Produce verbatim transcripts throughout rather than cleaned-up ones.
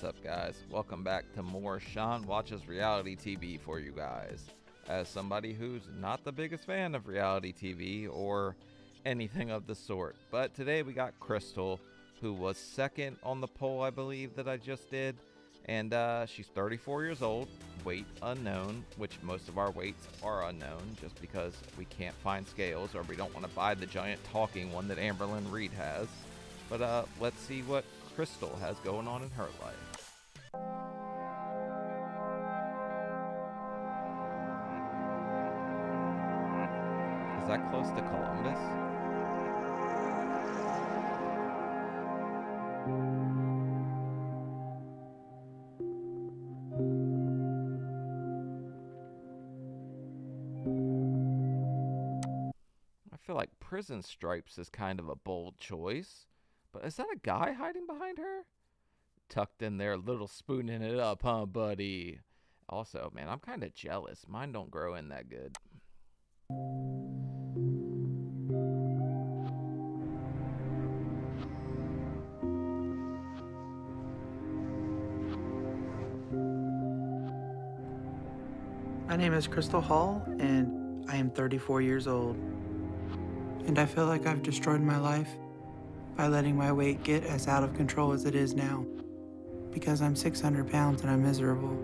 What's up, guys? Welcome back to more Sean Watches Reality T V for you guys. As somebody who's not the biggest fan of reality T V or anything of the sort, but today we got Krystal, who was second on the poll I believe that I just did, and uh, she's thirty-four years old, weight unknown, which most of our weights are unknown just because we can't find scales or we don't want to buy the giant talking one that Amberlynn Reed has. But uh, let's see what Krystal has going on in her life. Is that close to Columbus? I feel like prison stripes is kind of a bold choice. But is that a guy hiding behind her? Tucked in there, little spooning it up, huh, buddy? Also, man, I'm kind of jealous. Mine don't grow in that good. My name is Krystal Hall, and I am thirty-four years old. And I feel like I've destroyed my life by letting my weight get as out of control as it is now, because I'm six hundred pounds and I'm miserable.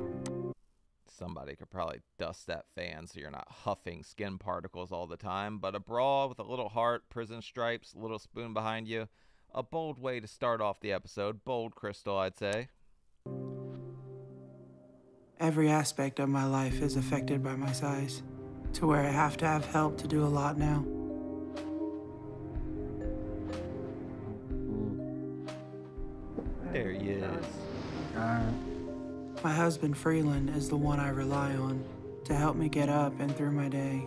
Somebody could probably dust that fan so you're not huffing skin particles all the time, but a bra with a little heart, prison stripes, little spoon behind you, a bold way to start off the episode. Bold, Krystal, I'd say. Every aspect of my life is affected by my size, to where I have to have help to do a lot now. There he is. My husband, Freeland, is the one I rely on to help me get up and through my day.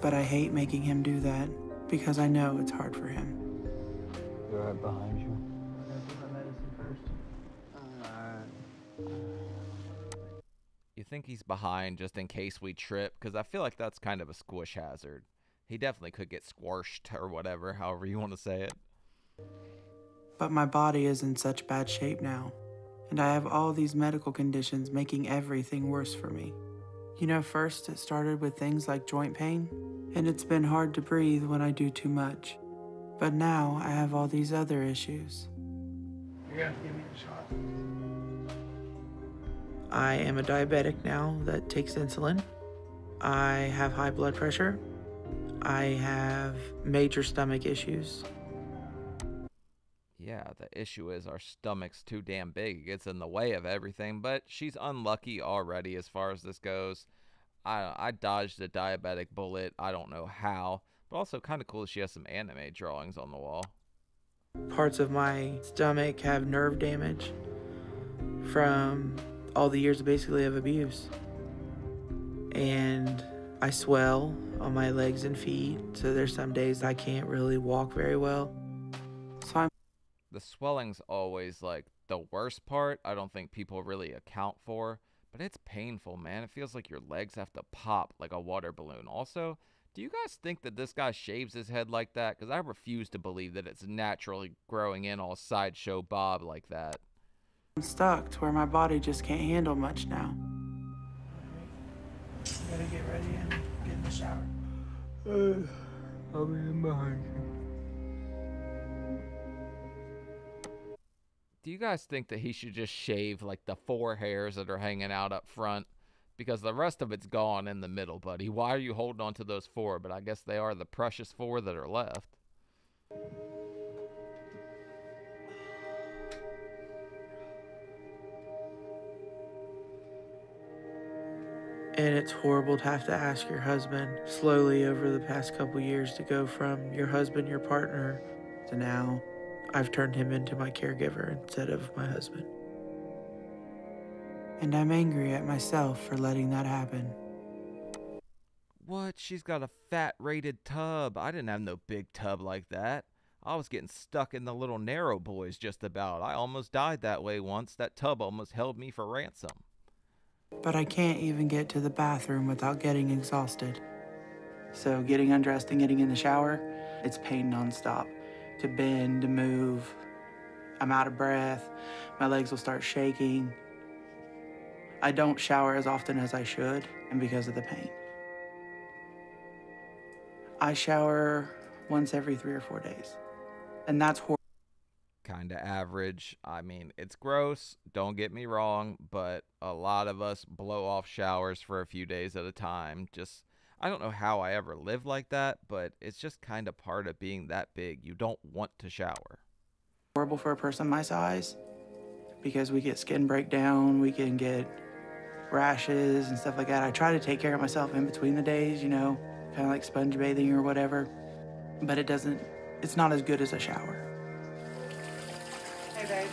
But I hate making him do that because I know it's hard for him. You're right behind you. You think he's behind just in case we trip? Because I feel like that's kind of a squish hazard. He definitely could get squashed or whatever, however you want to say it. But my body is in such bad shape now, and I have all these medical conditions making everything worse for me. You know, first it started with things like joint pain, and it's been hard to breathe when I do too much. But now I have all these other issues. You're gonna give me a shot. I am a diabetic now that takes insulin. I have high blood pressure. I have major stomach issues. Yeah, the issue is our stomach's too damn big. It gets in the way of everything, but she's unlucky already as far as this goes. I, I dodged a diabetic bullet. I don't know how, but also kind of cool that she has some anime drawings on the wall. Parts of my stomach have nerve damage from all the years basically of abuse. And I swell on my legs and feet, so there's some days I can't really walk very well. So I'm The swelling's always like the worst part. I don't think people really account for, but it's painful, man. It feels like your legs have to pop like a water balloon. Also, do you guys think that this guy shaves his head like that? Because I refuse to believe that it's naturally growing in all sideshow bob like that. I'm stuck to where my body just can't handle much now. You gotta get ready and get in the shower. Uh, I'll be in behind you. Do you guys think that he should just shave like the four hairs that are hanging out up front? Because the rest of it's gone in the middle, buddy. Why are you holding on to those four? But I guess they are the precious four that are left. And it's horrible to have to ask your husband slowly over the past couple years to go from your husband, your partner, to now. I've turned him into my caregiver instead of my husband. And I'm angry at myself for letting that happen. What? She's got a fat rated tub. I didn't have no big tub like that. I was getting stuck in the little narrow boys just about. I almost died that way once. That tub almost held me for ransom. But I can't even get to the bathroom without getting exhausted. So getting undressed and getting in the shower, it's pain nonstop. To bend, to move. I'm out of breath, my legs will start shaking. I don't shower as often as I should, and because of the pain. I shower once every three or four days, and that's horrible. Kind of average. I mean, it's gross, don't get me wrong, but a lot of us blow off showers for a few days at a time. Just, I don't know how I ever lived like that, but it's just kind of part of being that big. You don't want to shower. Horrible for a person my size, because we get skin breakdown, we can get rashes and stuff like that. I try to take care of myself in between the days, you know, kind of like sponge bathing or whatever, but it doesn't, it's not as good as a shower. Hey, babe.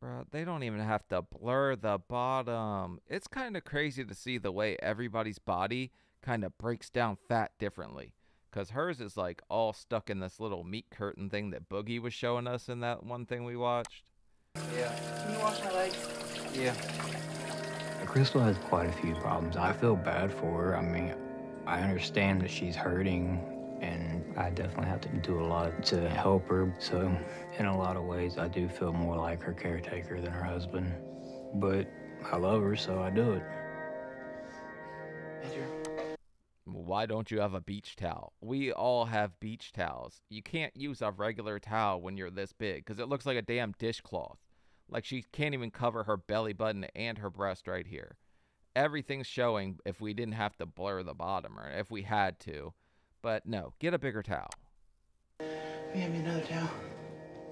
Bro, they don't even have to blur the bottom. It's kind of crazy to see the way everybody's body kind of breaks down fat differently, because hers is like all stuck in this little meat curtain thing that Boogie was showing us in that one thing we watched. Yeah. Can you wash my legs? Yeah. Krystal has quite a few problems. I feel bad for her. I mean, I understand that she's hurting, and I definitely have to do a lot to help her. So in a lot of ways, I do feel more like her caretaker than her husband. But I love her, so I do it. Why don't you have a beach towel? We all have beach towels. You can't use a regular towel when you're this big, because it looks like a damn dishcloth. Like, she can't even cover her belly button and her breast right here. Everything's showing if we didn't have to blur the bottom, or if we had to. But no, get a bigger towel. Give me another towel.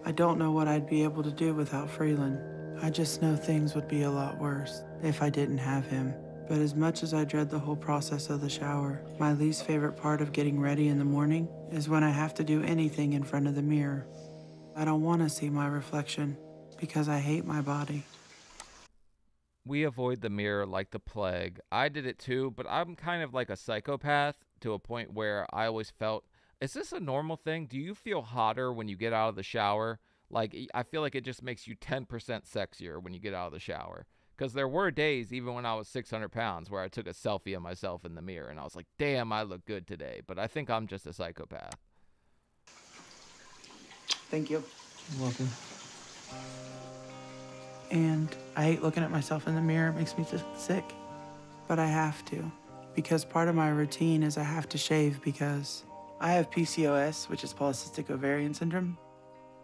I don't know what I'd be able to do without Freeland. I just know things would be a lot worse if I didn't have him. But as much as I dread the whole process of the shower, my least favorite part of getting ready in the morning is when I have to do anything in front of the mirror. I don't want to see my reflection because I hate my body. We avoid the mirror like the plague. I did it too, but I'm kind of like a psychopath to a point where I always felt, is this a normal thing? Do you feel hotter when you get out of the shower? Like, I feel like it just makes you ten percent sexier when you get out of the shower. Because there were days, even when I was six hundred pounds, where I took a selfie of myself in the mirror, and I was like, damn, I look good today. But I think I'm just a psychopath. Thank you. You're welcome. And I hate looking at myself in the mirror. It makes me sick. But I have to, because part of my routine is I have to shave, because I have P C O S, which is polycystic ovarian syndrome,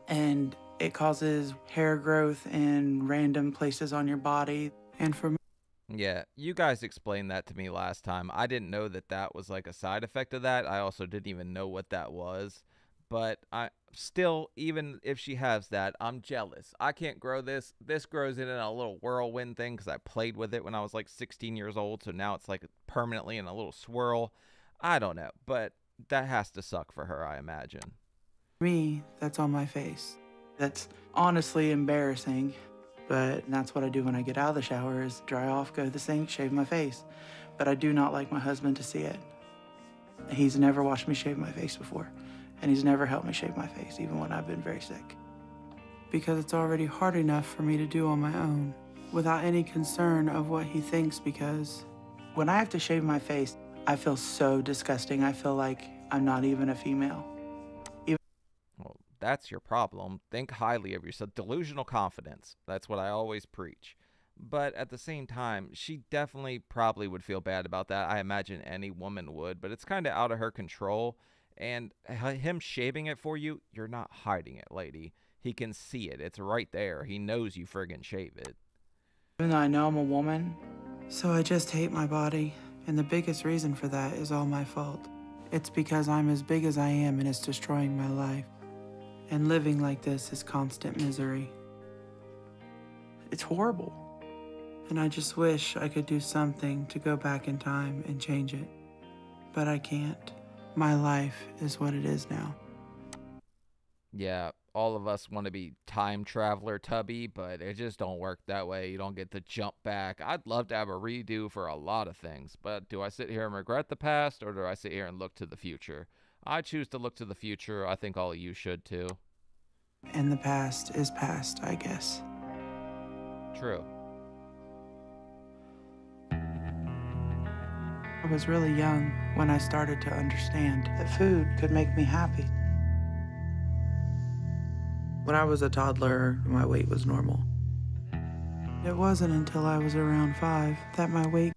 and it causes hair growth in random places on your body. And for me, yeah, you guys explained that to me last time. I didn't know that that was like a side effect of that. I also didn't even know what that was. But I still, even if she has that, I'm jealous. I can't grow this. This grows in a little whirlwind thing because I played with it when I was like sixteen years old. So now it's like permanently in a little swirl. I don't know. But that has to suck for her, I imagine. Me, that's on my face. That's honestly embarrassing, but that's what I do when I get out of the shower is dry off, go to the sink, shave my face. But I do not like my husband to see it. He's never watched me shave my face before, and he's never helped me shave my face, even when I've been very sick. Because it's already hard enough for me to do on my own without any concern of what he thinks, because when I have to shave my face, I feel so disgusting. I feel like I'm not even a female. That's your problem. Think highly of yourself. Delusional confidence. That's what I always preach. But at the same time, she definitely probably would feel bad about that. I imagine any woman would, but it's kind of out of her control. And him shaving it for you, you're not hiding it, lady. He can see it. It's right there. He knows you friggin' shave it. Even though I know I'm a woman, so I just hate my body. And the biggest reason for that is all my fault. It's because I'm as big as I am, and it's destroying my life. And living like this is constant misery. It's horrible. And I just wish I could do something to go back in time and change it. But I can't. My life is what it is now. Yeah, all of us want to be time traveler Tubby, but it just don't work that way. You don't get to jump back. I'd love to have a redo for a lot of things, but do I sit here and regret the past, or do I sit here and look to the future? I choose to look to the future. I think all of you should too. And the past is past, I guess. True. I was really young when I started to understand that food could make me happy. When I was a toddler, my weight was normal. It wasn't until I was around five that my weight...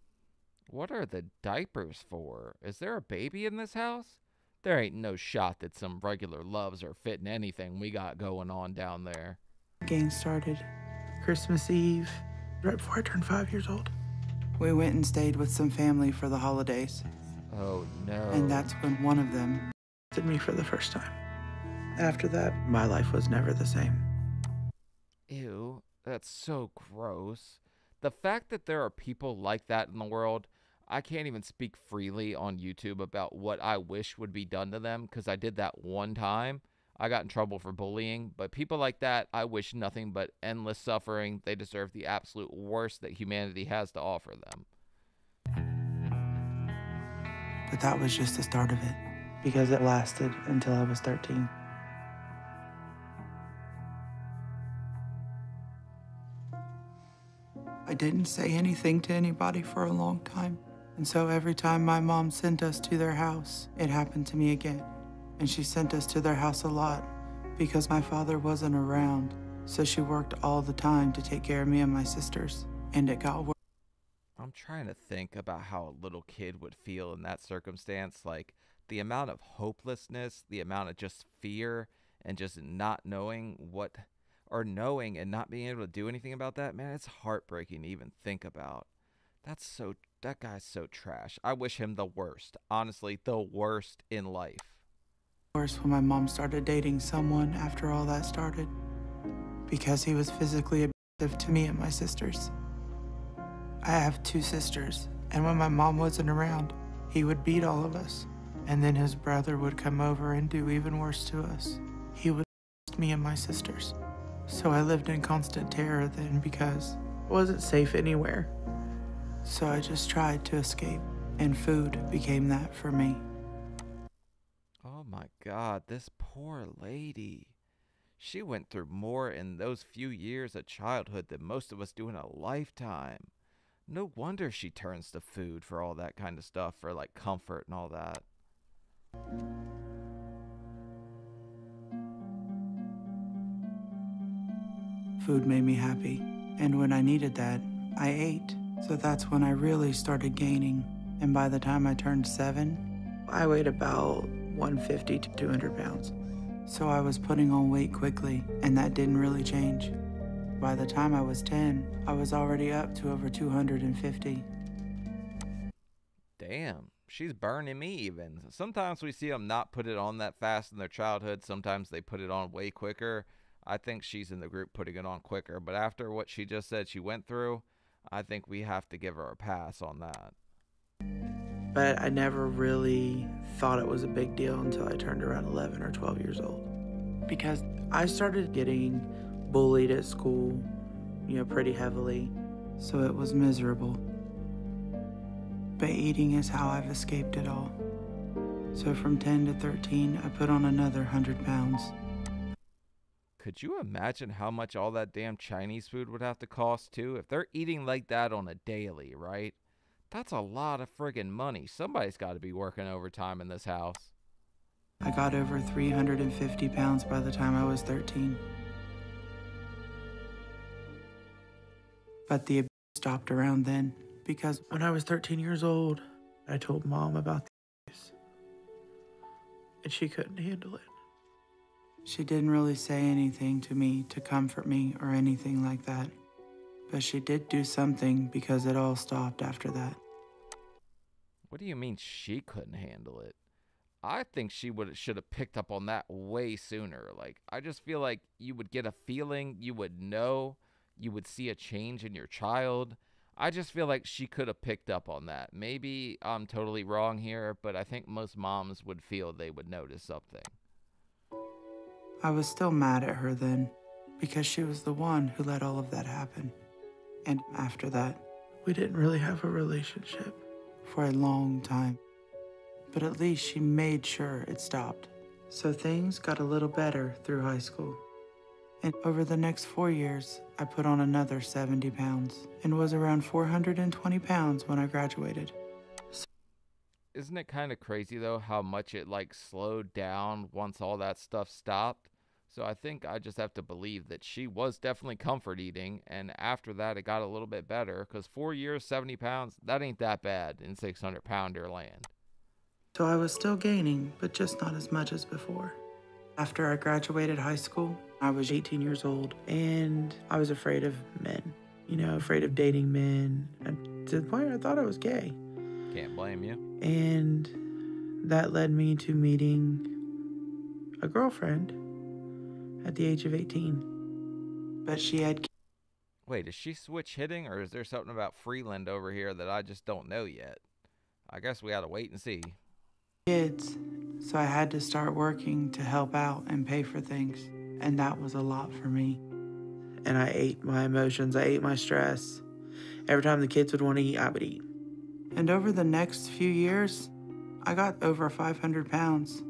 What are the diapers for? Is there a baby in this house? There ain't no shot that some regular loves are fitting anything we got going on down there. Game started. Christmas Eve, right before I turned five years old. We went and stayed with some family for the holidays. Oh, no. And that's when one of them did me for the first time. After that, my life was never the same. Ew, that's so gross. The fact that there are people like that in the world, I can't even speak freely on YouTube about what I wish would be done to them, because I did that one time. I got in trouble for bullying, but people like that, I wish nothing but endless suffering. They deserve the absolute worst that humanity has to offer them. But that was just the start of it, because it lasted until I was thirteen. I didn't say anything to anybody for a long time, and so every time my mom sent us to their house, it happened to me again. And she sent us to their house a lot because my father wasn't around, so she worked all the time to take care of me and my sisters, and it got worse. I'm trying to think about how a little kid would feel in that circumstance, like the amount of hopelessness, the amount of just fear, and just not knowing what, or knowing and not being able to do anything about that. Man, it's heartbreaking to even think about. That's so, that guy's so trash. I wish him the worst, honestly, the worst in life. Worse when my mom started dating someone after all that started, because he was physically abusive to me and my sisters. I have two sisters, and when my mom wasn't around, he would beat all of us, and then his brother would come over and do even worse to us. He would abuse me and my sisters, so I lived in constant terror then because I wasn't safe anywhere. So I just tried to escape, and food became that for me. Oh my God, this poor lady. She went through more in those few years of childhood than most of us do in a lifetime. No wonder she turns to food for all that kind of stuff, for like comfort and all that. Food made me happy, and when I needed that, I ate. So that's when I really started gaining, and by the time I turned seven, I weighed about one fifty to two hundred pounds. So I was putting on weight quickly, and that didn't really change. By the time I was ten, I was already up to over two hundred fifty. Damn, she's burning me even. Sometimes we see them not put it on that fast in their childhood. Sometimes they put it on way quicker. I think she's in the group putting it on quicker, but after what she just said she went through, I think we have to give her a pass on that. But I never really thought it was a big deal until I turned around eleven or twelve years old. Because I started getting bullied at school, you know, pretty heavily. So it was miserable. But eating is how I've escaped it all. So from ten to thirteen, I put on another one hundred pounds. Could you imagine how much all that damn Chinese food would have to cost too? If they're eating like that on a daily, right? That's a lot of friggin' money. Somebody's got to be working overtime in this house. I got over three hundred fifty pounds by the time I was thirteen. But the abuse stopped around then, because when I was thirteen years old, I told Mom about the abuse, and she couldn't handle it. She didn't really say anything to me to comfort me or anything like that. But she did do something, because it all stopped after that. What do you mean she couldn't handle it? I think she would should have picked up on that way sooner. Like, I just feel like you would get a feeling, you would know, you would see a change in your child. I just feel like she could have picked up on that. Maybe I'm totally wrong here, but I think most moms would feel they would notice something. I was still mad at her then, because she was the one who let all of that happen. And after that, we didn't really have a relationship for a long time. But at least she made sure it stopped. So things got a little better through high school. And over the next four years, I put on another seventy pounds and was around four hundred twenty pounds when I graduated. So isn't it kind of crazy though how much it like slowed down once all that stuff stopped? So I think I just have to believe that she was definitely comfort eating. And after that, it got a little bit better, because four years, seventy pounds, that ain't that bad in six hundred pounder land. So I was still gaining, but just not as much as before. After I graduated high school, I was eighteen years old, and I was afraid of men, you know, afraid of dating men. And to the point where I thought I was gay. Can't blame you. And that led me to meeting a girlfriend at the age of eighteen. But she had... Wait, is she switch hitting, or is there something about Freeland over here that I just don't know yet? I guess we ought to wait and see. Kids, so I had to start working to help out and pay for things, and that was a lot for me. And I ate my emotions, I ate my stress. Every time the kids would want to eat, I would eat. And over the next few years, I got over five hundred pounds.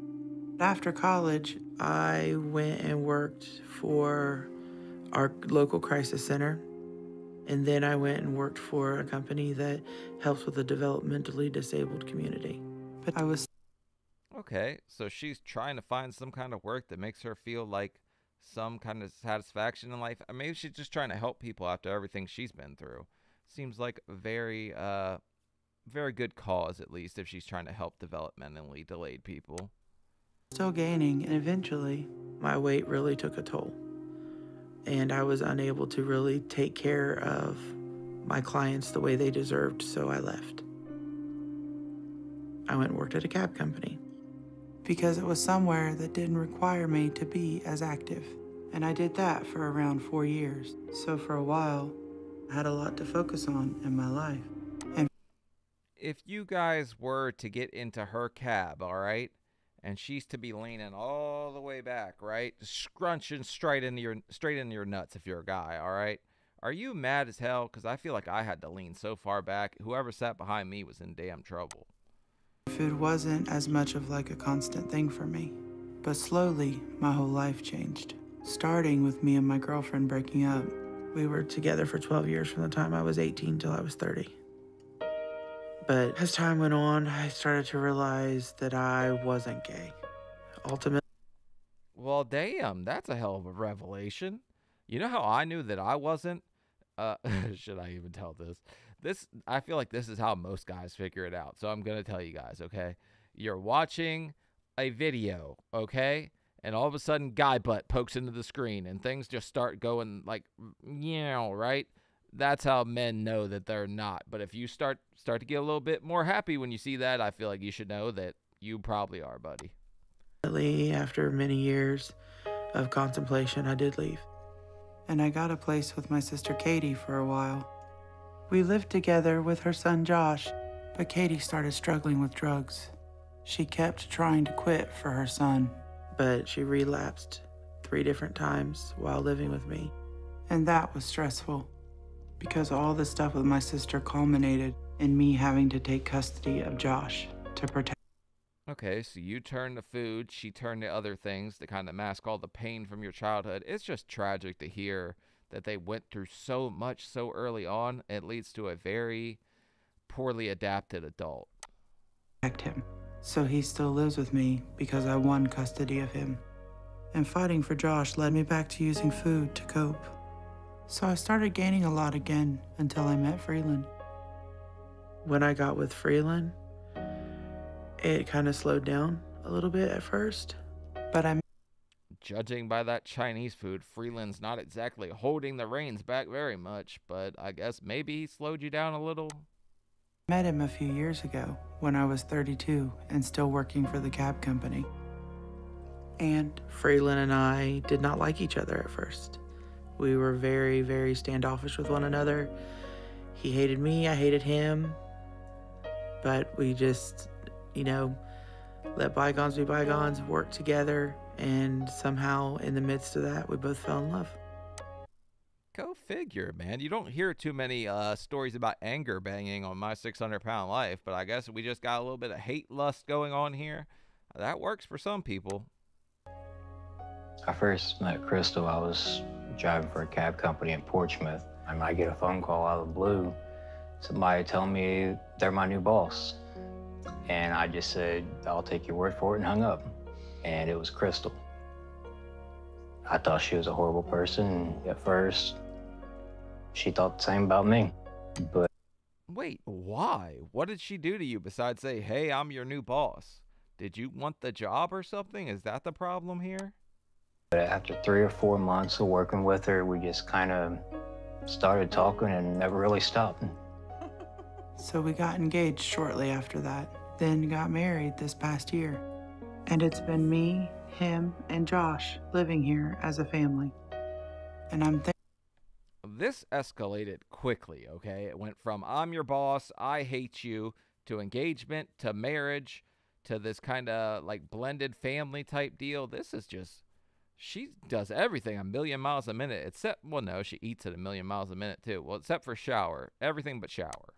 After college, I went and worked for our local crisis center. And then I went and worked for a company that helps with the developmentally disabled community. But I was... Okay, so she's trying to find some kind of work that makes her feel like some kind of satisfaction in life. I mean, she's just trying to help people after everything she's been through. Seems like a very, uh, very good cause, at least, if she's trying to help developmentally delayed people. Still gaining, and eventually my weight really took a toll, and I was unable to really take care of my clients the way they deserved, so I left. I went and worked at a cab company because it was somewhere that didn't require me to be as active, and I did that for around four years. So for a while, I had a lot to focus on in my life. And if you guys were to get into her cab, all right, and she's to be leaning all the way back, right? Scrunching straight into your straight into your nuts if you're a guy, all right? Are you mad as hell? Because I feel like I had to lean so far back. Whoever sat behind me was in damn trouble. Food wasn't as much of like a constant thing for me. But slowly, my whole life changed. Starting with me and my girlfriend breaking up. We were together for twelve years from the time I was eighteen till I was thirty. But as time went on, I started to realize that I wasn't gay. Ultimately. Well, damn, that's a hell of a revelation. You know how I knew that I wasn't? Uh, should I even tell this? This, I feel like this is how most guys figure it out. So I'm going to tell you guys, okay? You're watching a video, okay? And all of a sudden, guy butt pokes into the screen and things just start going like, you know, right? That's how men know that they're not. But if you start start to get a little bit more happy when you see that, I feel like you should know that you probably are, buddy. After many years of contemplation, I did leave. And I got a place with my sister Katie for a while. We lived together with her son Josh, but Katie started struggling with drugs. She kept trying to quit for her son, but she relapsed three different times while living with me. And that was stressful, because all the stuff with my sister culminated in me having to take custody of Josh to protect. Okay, so you turn to food, she turned to other things to kind of mask all the pain from your childhood. It's just tragic to hear that they went through so much so early on. It leads to a very poorly adapted adult. Protect him. So he still lives with me because I won custody of him. And fighting for Josh led me back to using food to cope. So I started gaining a lot again until I met Freeland. When I got with Freeland, it kind of slowed down a little bit at first, but I'm... Judging by that Chinese food, Freeland's not exactly holding the reins back very much, but I guess maybe he slowed you down a little. I met him a few years ago when I was thirty-two and still working for the cab company. And Freeland and I did not like each other at first. We were very, very standoffish with one another. He hated me, I hated him. But we just, you know, let bygones be bygones, worked together, and somehow in the midst of that, we both fell in love. Go figure, man. You don't hear too many uh, stories about anger banging on My six hundred pound Life, but I guess we just got a little bit of hate lust going on here. That works for some people. I first met Krystal, I was driving for a cab company in Portsmouth. I might get a phone call out of the blue, somebody telling me they're my new boss. And I just said, I'll take your word for it, and hung up. And it was Krystal. I thought she was a horrible person. At first, she thought the same about me. But wait, why? What did she do to you besides say, hey, I'm your new boss? Did you want the job or something? Is that the problem here? But after three or four months of working with her, we just kind of started talking and never really stopped. So we got engaged shortly after that, then got married this past year. And it's been me, him, and Josh living here as a family. And I'm thinking... This escalated quickly, okay? It went from, I'm your boss, I hate you, to engagement, to marriage, to this kind of, like, blended family type deal. This is just... She does everything a million miles a minute, except... Well, no, she eats at a million miles a minute, too. Well, except for shower. Everything but shower.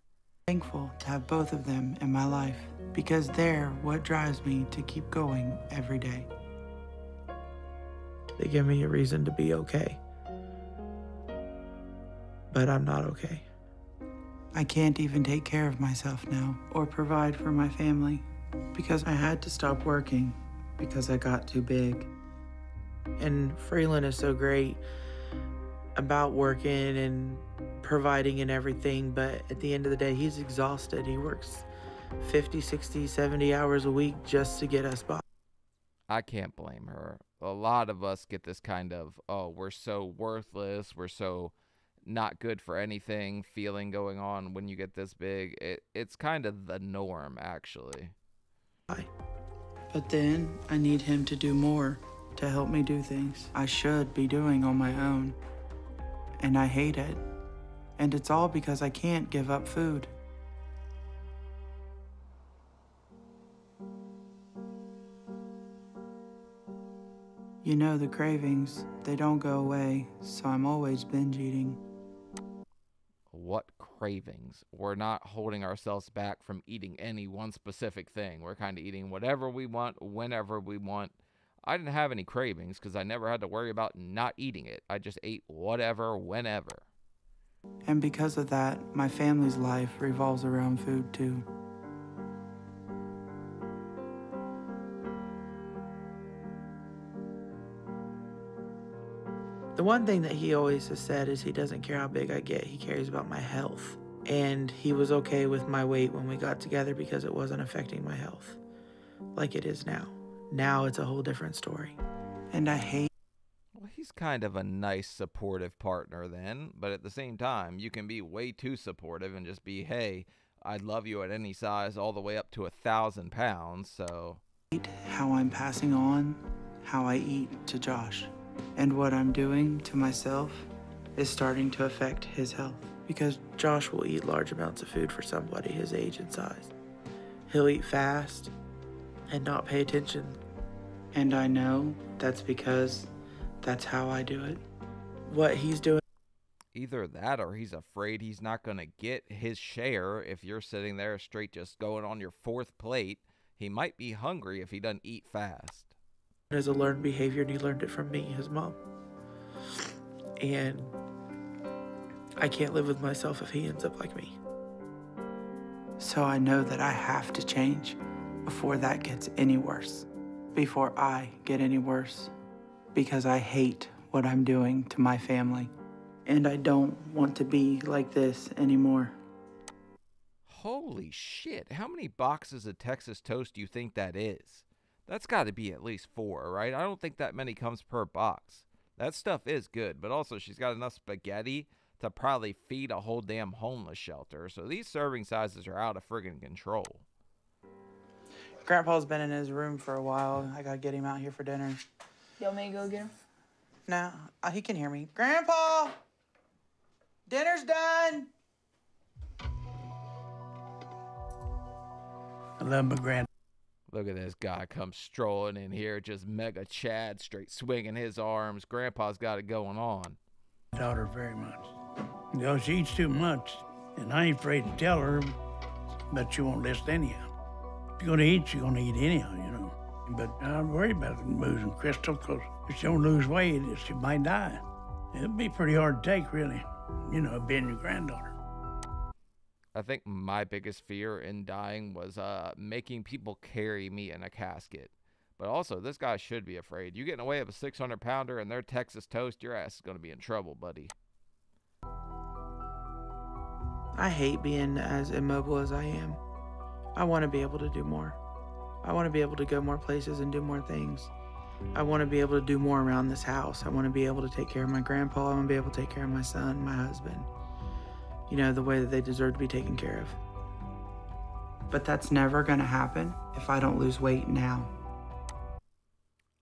Thankful to have both of them in my life, because they're what drives me to keep going every day. They give me a reason to be okay. But I'm not okay. I can't even take care of myself now or provide for my family because I had to stop working because I got too big. And Freeland is so great about working and providing and everything, but at the end of the day, he's exhausted. He works fifty, sixty, seventy hours a week just to get us by. I can't blame her. A lot of us get this kind of, oh, we're so worthless, we're so not good for anything feeling going on when you get this big. It, it's kind of the norm, actually. But then I need him to do more to help me do things I should be doing on my own. And I hate it. And it's all because I can't give up food. You know, the cravings, they don't go away, so I'm always binge eating. What cravings? We're not holding ourselves back from eating any one specific thing. We're kind of eating whatever we want, whenever we want. I didn't have any cravings because I never had to worry about not eating it. I just ate whatever, whenever. And because of that, my family's life revolves around food too. The one thing that he always has said is he doesn't care how big I get, he cares about my health. And he was okay with my weight when we got together because it wasn't affecting my health like it is now. Now it's a whole different story. And I hate... Well, he's kind of a nice, supportive partner then, but at the same time, you can be way too supportive and just be, hey, I'd love you at any size all the way up to a thousand pounds, so... How I'm passing on, how I eat to Josh, and what I'm doing to myself is starting to affect his health. Because Josh will eat large amounts of food for somebody his age and size. He'll eat fast and not pay attention. And I know that's because that's how I do it. What he's doing... Either that or he's afraid he's not going to get his share if you're sitting there straight just going on your fourth plate. He might be hungry if he doesn't eat fast. As a learned behavior, and he learned it from me, his mom. And I can't live with myself if he ends up like me. So I know that I have to change before that gets any worse, before I get any worse, because I hate what I'm doing to my family, and I don't want to be like this anymore. Holy shit, how many boxes of Texas toast do you think that is? That's got to be at least four, right? I don't think that many comes per box. That stuff is good, but also she's got enough spaghetti to probably feed a whole damn homeless shelter. So these serving sizes are out of friggin' control. Grandpa's been in his room for a while. I gotta get him out here for dinner. You want me to go get him? No, he can hear me. Grandpa! Dinner's done! I love my grandpa. Look at this guy come strolling in here, just mega Chad, straight swinging his arms. Grandpa's got it going on. I doubt her very much. You know, she eats too much, and I ain't afraid to tell her, but she won't listen anyhow. If you're gonna eat, you're gonna eat anyhow, you know. But I'm worried about losing Krystal, because if she don't lose weight, she might die. It'd be pretty hard to take, really, you know, being your granddaughter. I think my biggest fear in dying was uh, making people carry me in a casket. But also, this guy should be afraid. You get in the way of a six hundred pounder and their Texas toast, your ass is going to be in trouble, buddy. I hate being as immobile as I am. I want to be able to do more. I want to be able to go more places and do more things. I want to be able to do more around this house. I want to be able to take care of my grandpa. I want to be able to take care of my son, my husband. You know, the way that they deserve to be taken care of. But that's never going to happen if I don't lose weight now.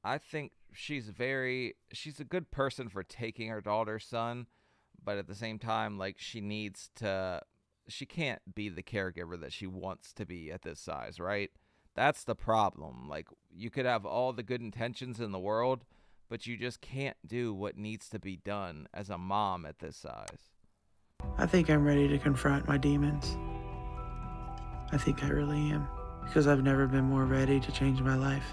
I think she's very, she's a good person for taking her daughter's son, but at the same time, like, she needs to, she can't be the caregiver that she wants to be at this size, right? That's the problem. Like, you could have all the good intentions in the world, but you just can't do what needs to be done as a mom at this size. I think I'm ready to confront my demons. I think I really am, because I've never been more ready to change my life.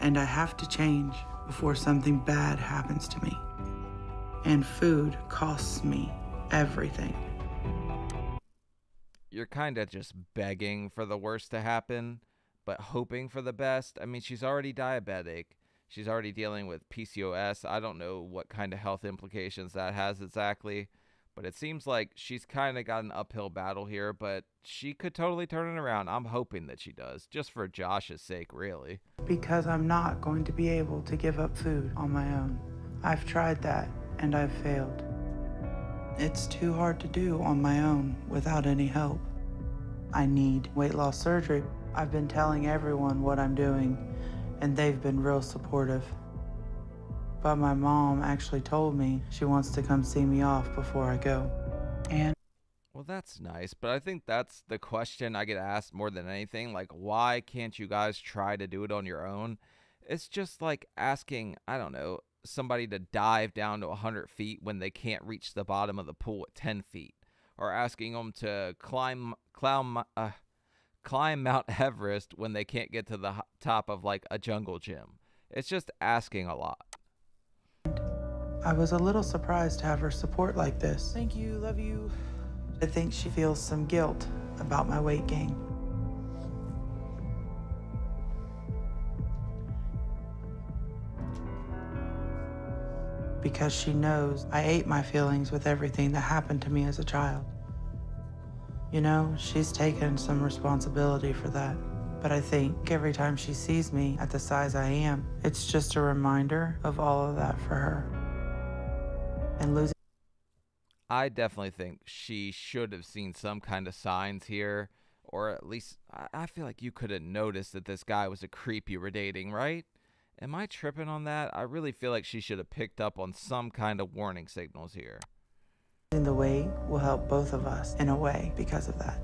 And I have to change before something bad happens to me. And food costs me everything. You're kind of just begging for the worst to happen, but hoping for the best. I mean, she's already diabetic. She's already dealing with P C O S. I don't know what kind of health implications that has exactly, but it seems like she's kind of got an uphill battle here, but she could totally turn it around. I'm hoping that she does, just for Josh's sake, really. Because I'm not going to be able to give up food on my own. I've tried that, and I've failed. It's too hard to do on my own without any help. I need weight loss surgery. I've been telling everyone what I'm doing, and they've been real supportive. But my mom actually told me she wants to come see me off before I go. And well, that's nice, but I think that's the question I get asked more than anything. Like, why can't you guys try to do it on your own? It's just like asking, I don't know, somebody to dive down to one hundred feet when they can't reach the bottom of the pool at ten feet, or asking them to climb climb, uh, climb Mount Everest when they can't get to the top of like a jungle gym. It's just asking a lot. I was a little surprised to have her support like this. Thank you, love you. I think she feels some guilt about my weight gain. Because she knows I ate my feelings with everything that happened to me as a child. You know, she's taken some responsibility for that. But I think every time she sees me at the size I am, it's just a reminder of all of that for her. And losing... I definitely think she should have seen some kind of signs here. Or at least, I feel like you could have noticed that this guy was a creep you were dating, right? Am I tripping on that? I really feel like she should have picked up on some kind of warning signals here. In the way will help both of us in a way because of that.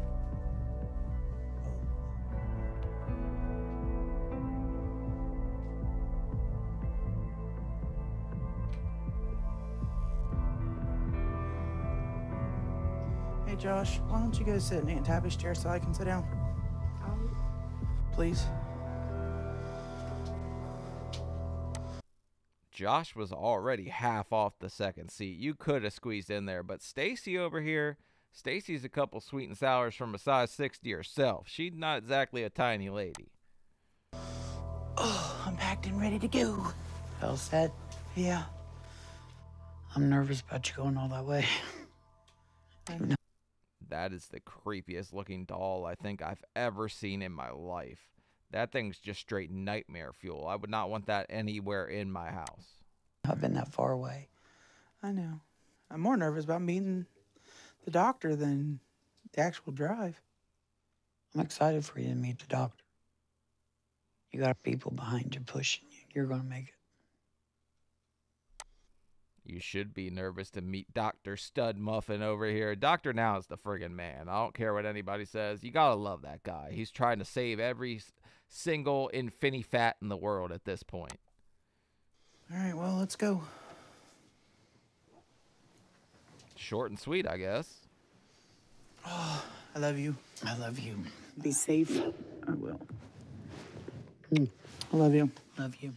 Hey Josh, why don't you go sit in Aunt Tabby's chair so I can sit down? Please. Josh was already half off the second seat. You could have squeezed in there, but Stacy over here, Stacy's a couple sweet and sours from a size sixty herself. She's not exactly a tiny lady. Oh, I'm packed and ready to go. Well said. Yeah. I'm nervous about you going all that way. That is the creepiest looking doll I think I've ever seen in my life. That thing's just straight nightmare fuel. I would not want that anywhere in my house. I've been that far away. I know. I'm more nervous about meeting the doctor than the actual drive. I'm excited for you to meet the doctor. You got people behind you pushing you. You're going to make it. You should be nervous to meet Doctor Stud Muffin over here. Doctor Now is the friggin' man. I don't care what anybody says. You got to love that guy. He's trying to save every... single infinity fat in the world at this point. All right, well, let's go. Short and sweet, I guess. Oh, I love you. I love you. Be safe. I will. Mm. I love you. Love you.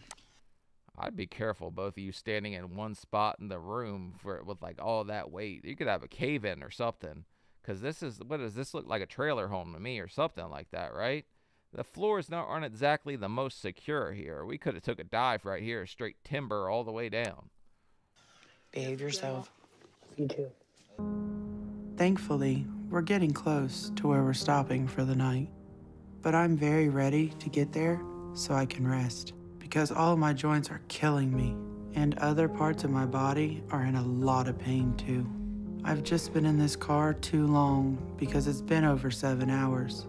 I'd be careful, both of you standing in one spot in the room for with like all that weight. You could have a cave in or something. Because this is, what does this look like? A trailer home to me or something like that, right? The floors now aren't exactly the most secure here. We could have took a dive right here, straight timber all the way down. Behave yourself. Yeah. You too. Thankfully, we're getting close to where we're stopping for the night. But I'm very ready to get there so I can rest, because all my joints are killing me, and other parts of my body are in a lot of pain too. I've just been in this car too long because it's been over seven hours.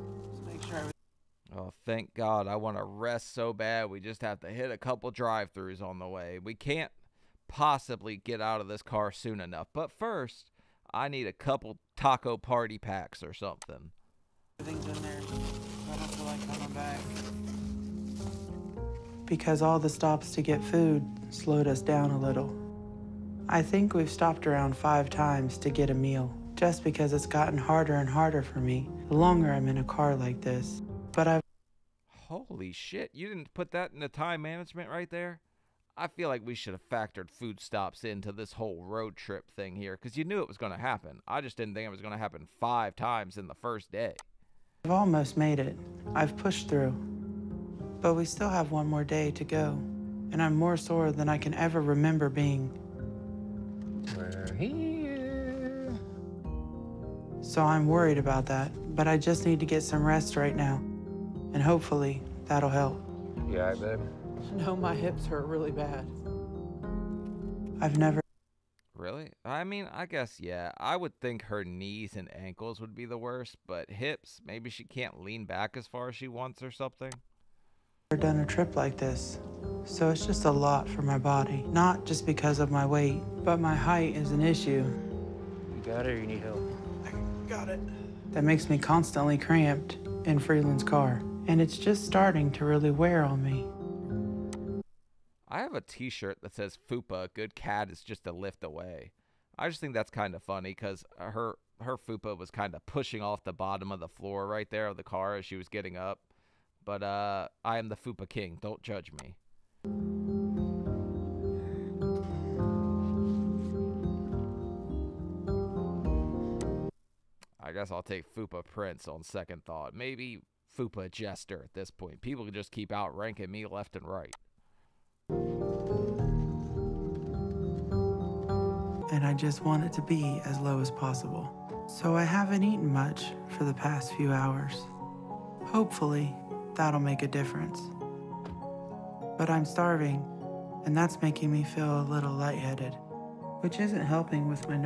Oh, thank God. I want to rest so bad. We just have to hit a couple drive-thrus on the way. We can't possibly get out of this car soon enough. But first, I need a couple taco party packs or something. Everything's in there. I don't feel like coming back. Because all the stops to get food slowed us down a little. I think we've stopped around five times to get a meal, just because it's gotten harder and harder for me the longer I'm in a car like this. But I've... Holy shit, you didn't put that in the time management right there? I feel like we should have factored food stops into this whole road trip thing here, because you knew it was going to happen. I just didn't think it was going to happen five times in the first day. I've almost made it. I've pushed through. But we still have one more day to go, and I'm more sore than I can ever remember being. We're here. So I'm worried about that, but I just need to get some rest right now. And hopefully, that'll help. You all right, babe? No, my hips hurt really bad. I've never... Really? I mean, I guess, yeah. I would think her knees and ankles would be the worst, but hips, maybe she can't lean back as far as she wants or something. I've never done a trip like this, so it's just a lot for my body. Not just because of my weight, but my height is an issue. You got it or you need help? I got it. That makes me constantly cramped in Freeland's car. And it's just starting to really wear on me. I have a t-shirt that says Fupa, good cat is just a lift away. I just think that's kind of funny because her, her Fupa was kind of pushing off the bottom of the floor right there of the car as she was getting up. But uh, I am the Fupa king, don't judge me. I guess I'll take Fupa Prince on second thought. Maybe Fupa Jester at this point. People can just keep outranking me left and right. And I just want it to be as low as possible. So I haven't eaten much for the past few hours. Hopefully, that'll make a difference. But I'm starving, and that's making me feel a little lightheaded, which isn't helping with my nerves.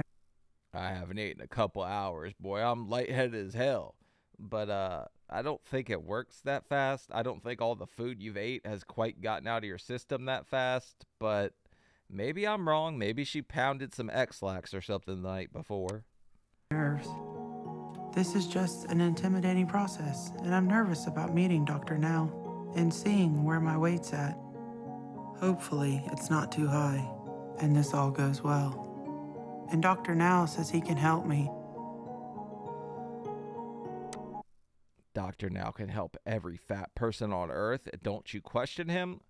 I haven't eaten a couple hours, boy. I'm lightheaded as hell. But uh, I don't think it works that fast. I don't think all the food you've ate has quite gotten out of your system that fast. But maybe I'm wrong. Maybe she pounded some X-Lax or something the night before. Nerves. This is just an intimidating process, and I'm nervous about meeting Doctor now and seeing where my weight's at. Hopefully, it's not too high, and this all goes well. And Doctor now says he can help me. Doctor now can help every fat person on earth. Don't you question him.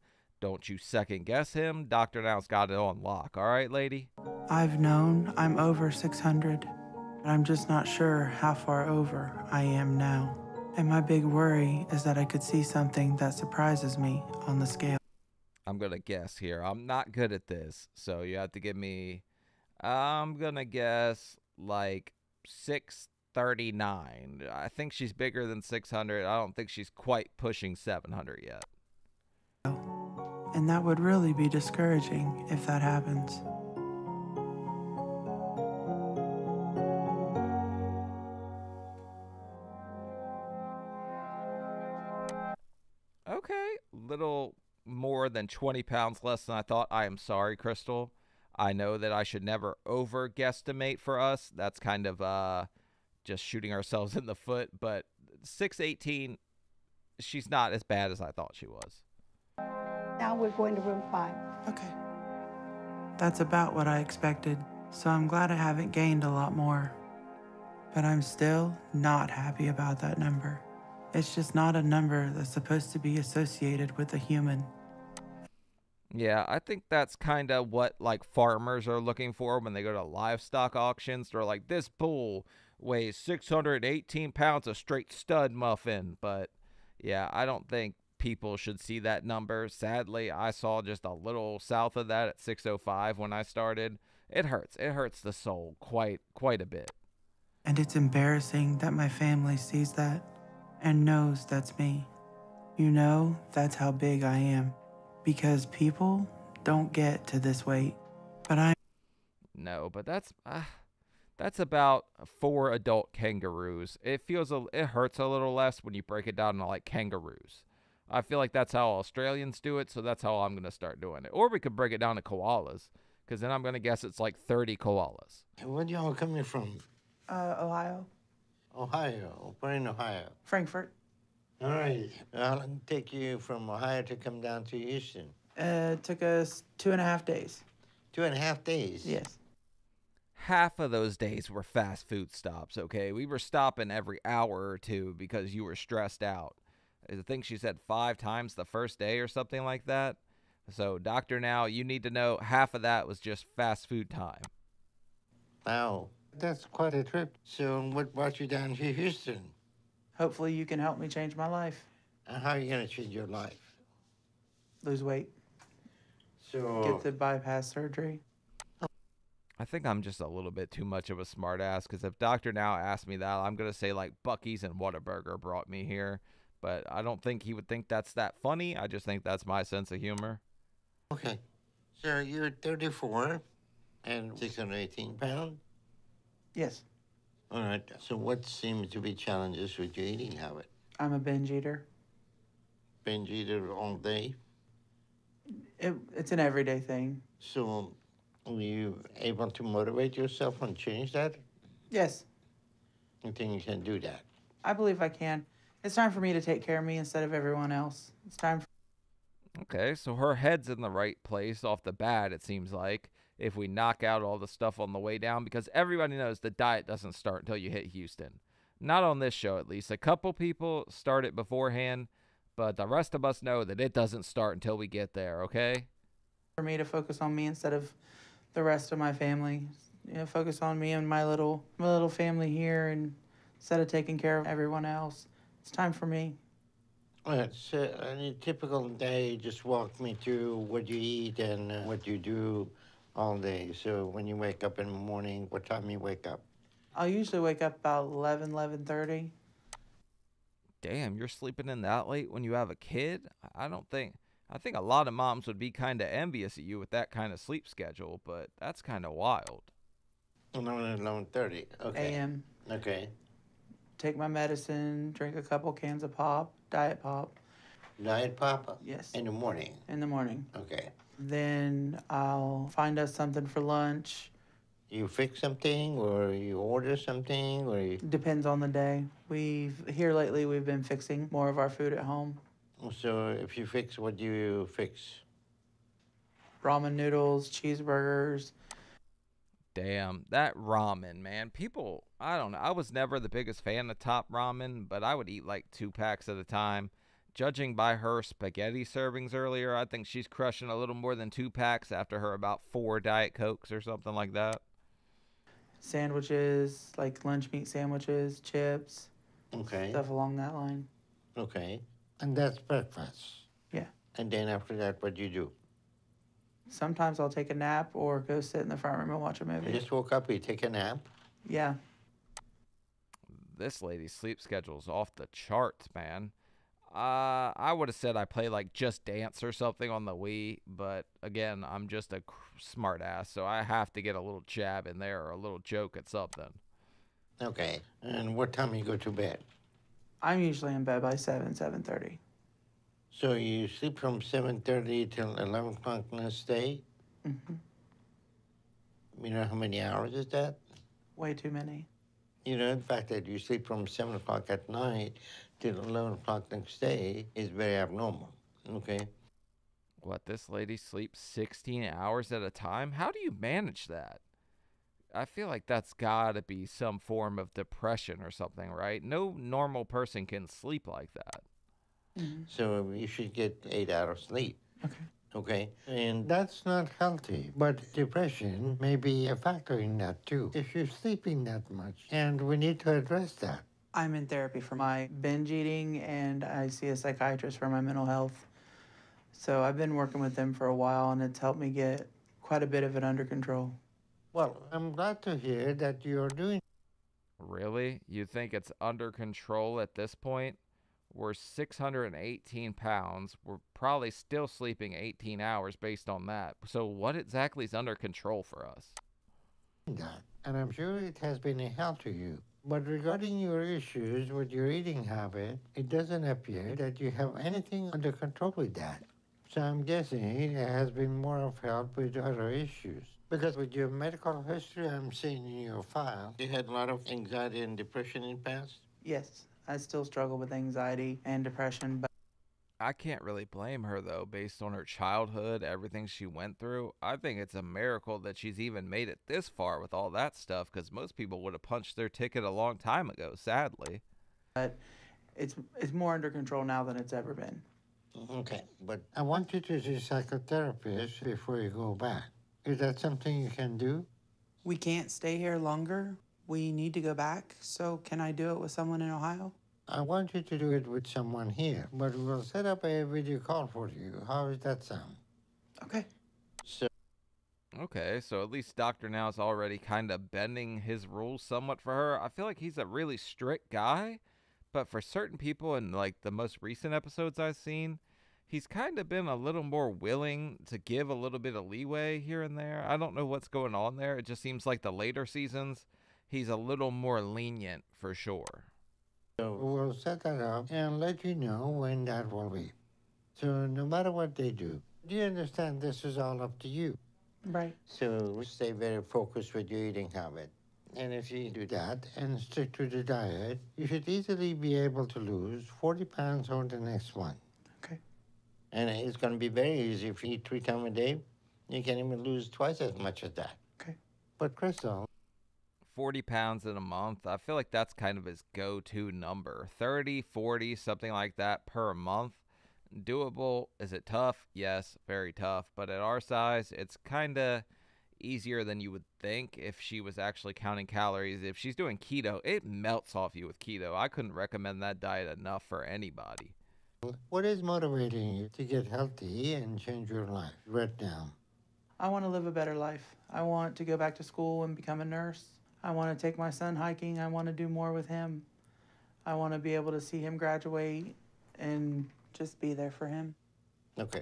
Don't you second guess him. Doctor now's got it on lock. All right, lady? I've known I'm over six hundred, but I'm just not sure how far over I am now. And my big worry is that I could see something that surprises me on the scale. I'm going to guess here. I'm not good at this, so you have to give me... I'm going to guess like six thirty-nine. I think she's bigger than six hundred. I don't think she's quite pushing seven hundred yet. And that would really be discouraging if that happens. Okay, little more than twenty pounds less than I thought. I am sorry, Krystal. I know that I should never over guesstimate for us. That's kind of uh, just shooting ourselves in the foot. But six eighteen, she's not as bad as I thought she was. Now we're going to room five. Okay. That's about what I expected. So I'm glad I haven't gained a lot more. But I'm still not happy about that number. It's just not a number that's supposed to be associated with a human. Yeah, I think that's kind of what, like, farmers are looking for when they go to livestock auctions. They're like, this bull weighs six hundred eighteen pounds of straight stud muffin. But Yeah, I don't think people should see that number. Sadly, I saw just a little south of that at six oh five when I started. It hurts. It hurts the soul quite, quite a bit. And it's embarrassing that my family sees that and knows that's me. You know, that's how big I am, because people don't get to this weight, but I... No, but that's... Uh... That's about four adult kangaroos. It feels, a, it hurts a little less when you break it down to like kangaroos. I feel like that's how Australians do it, so that's how I'm going to start doing it. Or we could break it down to koalas, because then I'm going to guess it's like thirty koalas. Where y'all coming from? Uh, Ohio. Ohio. Where in Ohio? Frankfort. All right. I'll take you from Ohio to come down to Houston. Uh, it took us two and a half days. Two and a half days? Yes. Half of those days were fast food stops, okay? We were stopping every hour or two because you were stressed out. I think she said five times the first day or something like that. So, doctor, now you need to know half of that was just fast food time. Wow, that's quite a trip. So what brought you down to Houston? Hopefully you can help me change my life. And how are you going to change your life? Lose weight. So... Get the bypass surgery. I think I'm just a little bit too much of a smartass, because if Doctor Now asked me that, I'm going to say, like, Buc-ee's and Whataburger brought me here. But I don't think he would think that's that funny. I just think that's my sense of humor. Okay. So you're thirty-four and six hundred eighteen pounds? Yes. All right. So what seems to be challenges with your eating habit? I'm a binge eater. Binge eater all day? It, it's an everyday thing. So... Were you able to motivate yourself and change that? Yes. You think you can do that? I believe I can. It's time for me to take care of me instead of everyone else. It's time for... Okay, so her head's in the right place off the bat, it seems like, if we knock out all the stuff on the way down, because everybody knows the diet doesn't start until you hit Houston. Not on this show, at least. A couple people start it beforehand, but the rest of us know that it doesn't start until we get there, okay? For me to focus on me instead of... the rest of my family, you know, focus on me and my little my little family here, and instead of taking care of everyone else, it's time for me. All right, so on a typical day, just walk me through what you eat and uh, what you do all day. So when you wake up in the morning, what time you wake up? I'll usually wake up about eleven, eleven thirty. Damn, you're sleeping in that late when you have a kid? I don't think... I think a lot of moms would be kind of envious at you with that kind of sleep schedule, but that's kind of wild. eleven thirty, okay. A M Okay. Take my medicine, drink a couple cans of pop, diet pop. Diet pop? Yes. In the morning? In the morning. Okay. Then I'll find us something for lunch. You fix something, or you order something, or you... Depends on the day. We've, here lately, we've been fixing more of our food at home. So if you fix, what do you fix? Ramen noodles, cheeseburgers. Damn, that ramen, man. People, I don't know. I was never the biggest fan of Top Ramen, but I would eat like two packs at a time. Judging by her spaghetti servings earlier, I think she's crushing a little more than two packs after her about four Diet Cokes or something like that. Sandwiches, like lunch meat sandwiches, chips. Okay. Stuff along that line. Okay. And that's breakfast. Yeah. And then after that, what do you do? Sometimes I'll take a nap or go sit in the front room and watch a movie. You just woke up, you take a nap? Yeah. This lady's sleep schedule's off the charts, man. Uh, I would have said I play like Just Dance or something on the Wii, but again, I'm just a smart ass, so I have to get a little jab in there or a little joke at something. Okay. And what time do you go to bed? I'm usually in bed by seven, seven thirty. So you sleep from seven thirty till eleven o'clock next day? Mm-hmm. You know how many hours is that? Way too many. You know, the fact that you sleep from seven o'clock at night till eleven o'clock next day is very abnormal, okay? What, this lady sleeps sixteen hours at a time? How do you manage that? I feel like that's got to be some form of depression or something, right? No normal person can sleep like that. Mm-hmm. So you should get eight hours of sleep. Okay. Okay. And that's not healthy, but depression may be a factor in that too. If you're sleeping that much, and we need to address that. I'm in therapy for my binge eating, and I see a psychiatrist for my mental health. So I've been working with them for a while, and it's helped me get quite a bit of it under control. Well, I'm glad to hear that you're doing. Really? You think it's under control at this point? We're six hundred eighteen pounds. We're probably still sleeping eighteen hours based on that. So what exactly is under control for us? And I'm sure it has been a help to you. But regarding your issues with your eating habit, it doesn't appear that you have anything under control with that. So I'm guessing it has been more of help with other issues. Because with your medical history I'm seeing in your file, you had a lot of anxiety and depression in the past? Yes, I still struggle with anxiety and depression. But I can't really blame her, though, based on her childhood, everything she went through. I think it's a miracle that she's even made it this far with all that stuff, because most people would have punched their ticket a long time ago, sadly. But it's, it's more under control now than it's ever been. Okay, but I want you to see a psychotherapist before you go back. Is that something you can do? We can't stay here longer. We need to go back, so can I do it with someone in Ohio? I want you to do it with someone here, but we'll set up a video call for you. How does that sound? Okay. So Okay, so at least Doctor Now is already kind of bending his rules somewhat for her. I feel like he's a really strict guy, but for certain people in like the most recent episodes I've seen, he's kind of been a little more willing to give a little bit of leeway here and there. I don't know what's going on there. It just seems like the later seasons, he's a little more lenient for sure. So we'll set that up and let you know when that will be. So no matter what they do, do you understand this is all up to you? Right. So stay very focused with your eating habit. And if you do that and stick to the diet, you should easily be able to lose forty pounds over the next one. Okay. And it's going to be very easy. If you eat three times a day, you can even lose twice as much as that. Okay. But Krystal, forty pounds in a month. I feel like that's kind of his go-to number. thirty, forty, something like that per month. Doable. Is it tough? Yes, very tough. But at our size, it's kind of easier than you would think if she was actually counting calories. If she's doing keto, it melts off you with keto. I couldn't recommend that diet enough for anybody. What is motivating you to get healthy and change your life right now? I want to live a better life. I want to go back to school and become a nurse. I want to take my son hiking. I want to do more with him. I want to be able to see him graduate and just be there for him. Okay.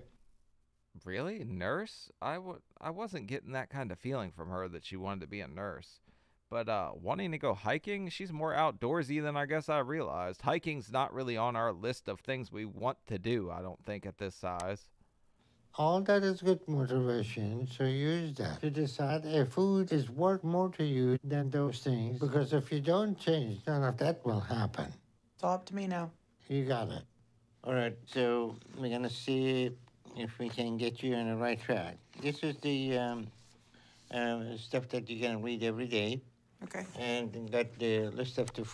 Really? Nurse? I, w I wasn't getting that kind of feeling from her that she wanted to be a nurse. But uh, wanting to go hiking, she's more outdoorsy than I guess I realized. Hiking's not really on our list of things we want to do, I don't think, at this size. All that is good motivation, so use that to decide if food is worth more to you than those things, because if you don't change, none of that will happen. It's all up to me now. You got it. All right, so we're going to see if we can get you on the right track. This is the um, uh, stuff that you can read every day. Okay. And got the list of the...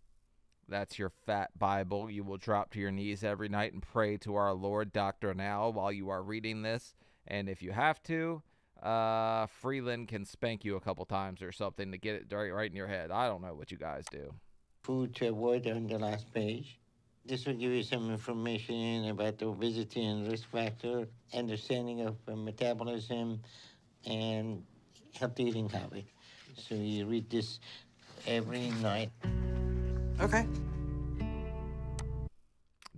That's your fat Bible. You will drop to your knees every night and pray to our Lord, Doctor Now, while you are reading this. And if you have to, uh, Freeland can spank you a couple times or something to get it right in your head. I don't know what you guys do. Food to avoid on the last page. This will give you some information about obesity and risk factor, understanding of metabolism, and healthy eating habit. So you read this every night. Okay.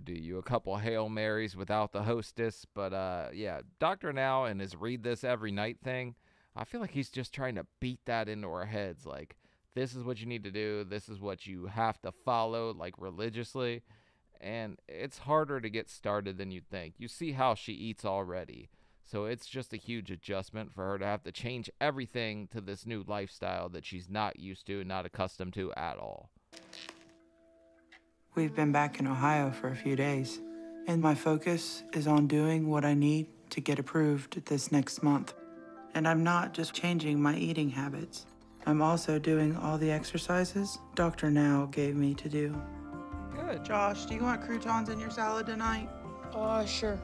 Do you a couple Hail Marys without the hostess, but uh, yeah, Doctor Now and his read this every night thing, I feel like he's just trying to beat that into our heads. Like, this is what you need to do. This is what you have to follow, like, religiously. And it's harder to get started than you'd think. You see how she eats already. So it's just a huge adjustment for her to have to change everything to this new lifestyle that she's not used to and not accustomed to at all. We've been back in Ohio for a few days, and my focus is on doing what I need to get approved this next month. And I'm not just changing my eating habits. I'm also doing all the exercises Doctor Now gave me to do. Good. Josh, do you want croutons in your salad tonight? Uh, sure.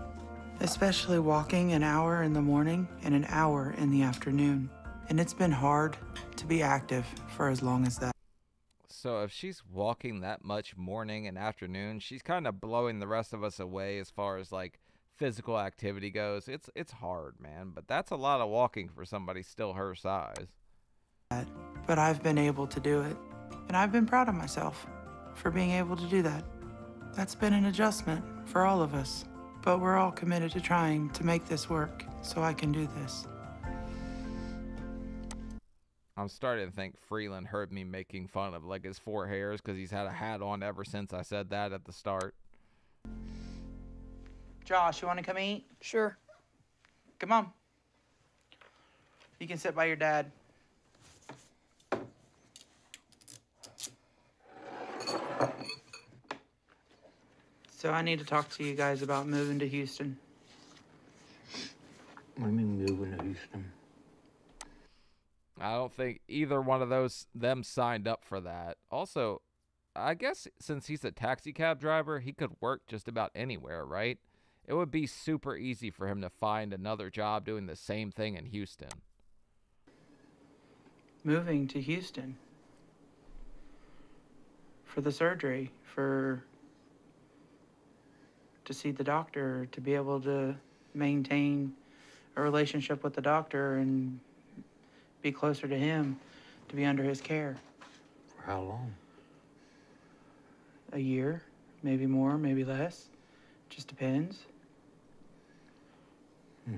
Especially walking an hour in the morning and an hour in the afternoon. And it's been hard to be active for as long as that. So if she's walking that much morning and afternoon, she's kind of blowing the rest of us away as far as like physical activity goes. It's it's hard, man, but that's a lot of walking for somebody still her size. But I've been able to do it, and I've been proud of myself for being able to do that. That's been an adjustment for all of us, but we're all committed to trying to make this work so I can do this. I'm starting to think Freeland heard me making fun of like his four hairs, because he's had a hat on ever since I said that at the start. Josh, you want to come eat? Sure. Come on. You can sit by your dad. So I need to talk to you guys about moving to Houston. What do you mean moving to Houston? I don't think either one of those them signed up for that. Also, I guess since he's a taxi cab driver, he could work just about anywhere, right? It would be super easy for him to find another job doing the same thing in Houston. Moving to Houston for the surgery, for to see the doctor, to be able to maintain a relationship with the doctor and be closer to him, to be under his care. For how long? A year, maybe more, maybe less. Just depends. Hmm.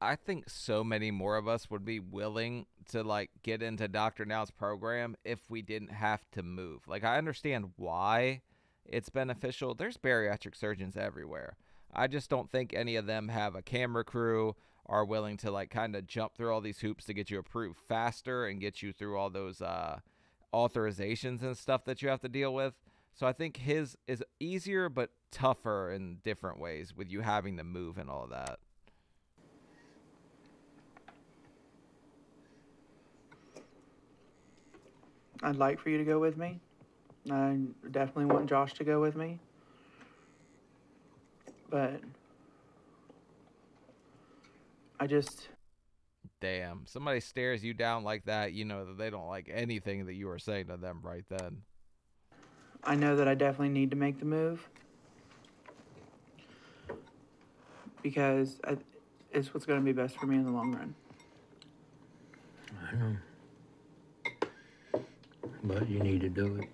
I think so many more of us would be willing to like get into Doctor Now's program if we didn't have to move. Like, I understand why it's beneficial. There's bariatric surgeons everywhere. I just don't think any of them have a camera crew, are willing to like kind of jump through all these hoops to get you approved faster and get you through all those uh, authorizations and stuff that you have to deal with. So I think his is easier but tougher in different ways with you having to move and all of that. I'd like for you to go with me. I definitely want Josh to go with me. But I just... Damn, somebody stares you down like that, you know that they don't like anything that you are saying to them right then. I know that I definitely need to make the move. Because I, it's what's going to be best for me in the long run. I know. But you need to do it.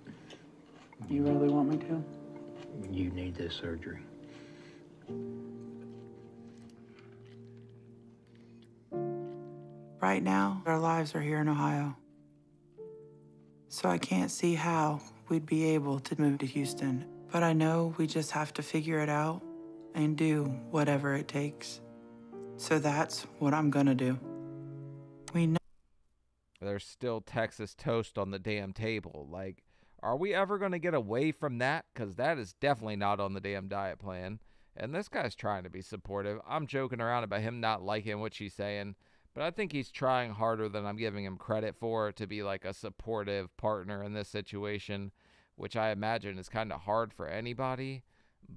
You really want me to? You need this surgery. Right now, our lives are here in Ohio. So I can't see how we'd be able to move to Houston. But I know we just have to figure it out and do whatever it takes. So that's what I'm gonna do. We know there's still Texas toast on the damn table. Like, are we ever going to get away from that? Because that is definitely not on the damn diet plan. And this guy's trying to be supportive. I'm joking around about him not liking what she's saying, but I think he's trying harder than I'm giving him credit for to be like a supportive partner in this situation, which I imagine is kind of hard for anybody.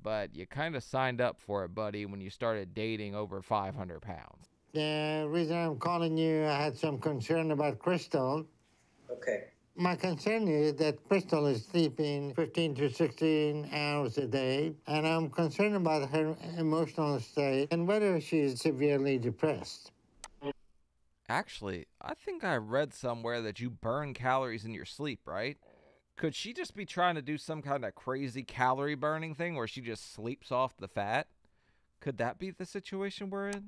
But you kind of signed up for it, buddy, when you started dating over five hundred pounds. The reason I'm calling you, I had some concern about Krystal. Okay. My concern is that Krystal is sleeping fifteen to sixteen hours a day, and I'm concerned about her emotional state and whether she is severely depressed. Actually, I think I read somewhere that you burn calories in your sleep, right? Could she just be trying to do some kind of crazy calorie burning thing where she just sleeps off the fat? Could that be the situation we're in?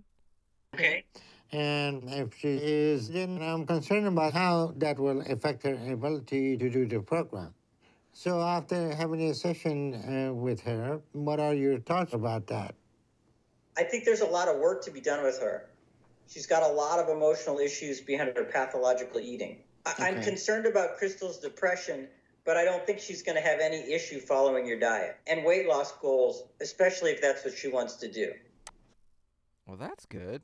Okay. And if she is, then I'm concerned about how that will affect her ability to do the program. So after having a session uh, with her, what are your thoughts about that? I think there's a lot of work to be done with her. She's got a lot of emotional issues behind her pathological eating. I okay. I'm concerned about Krystal's depression, but I don't think she's going to have any issue following your diet and weight loss goals, especially if that's what she wants to do. Well, that's good,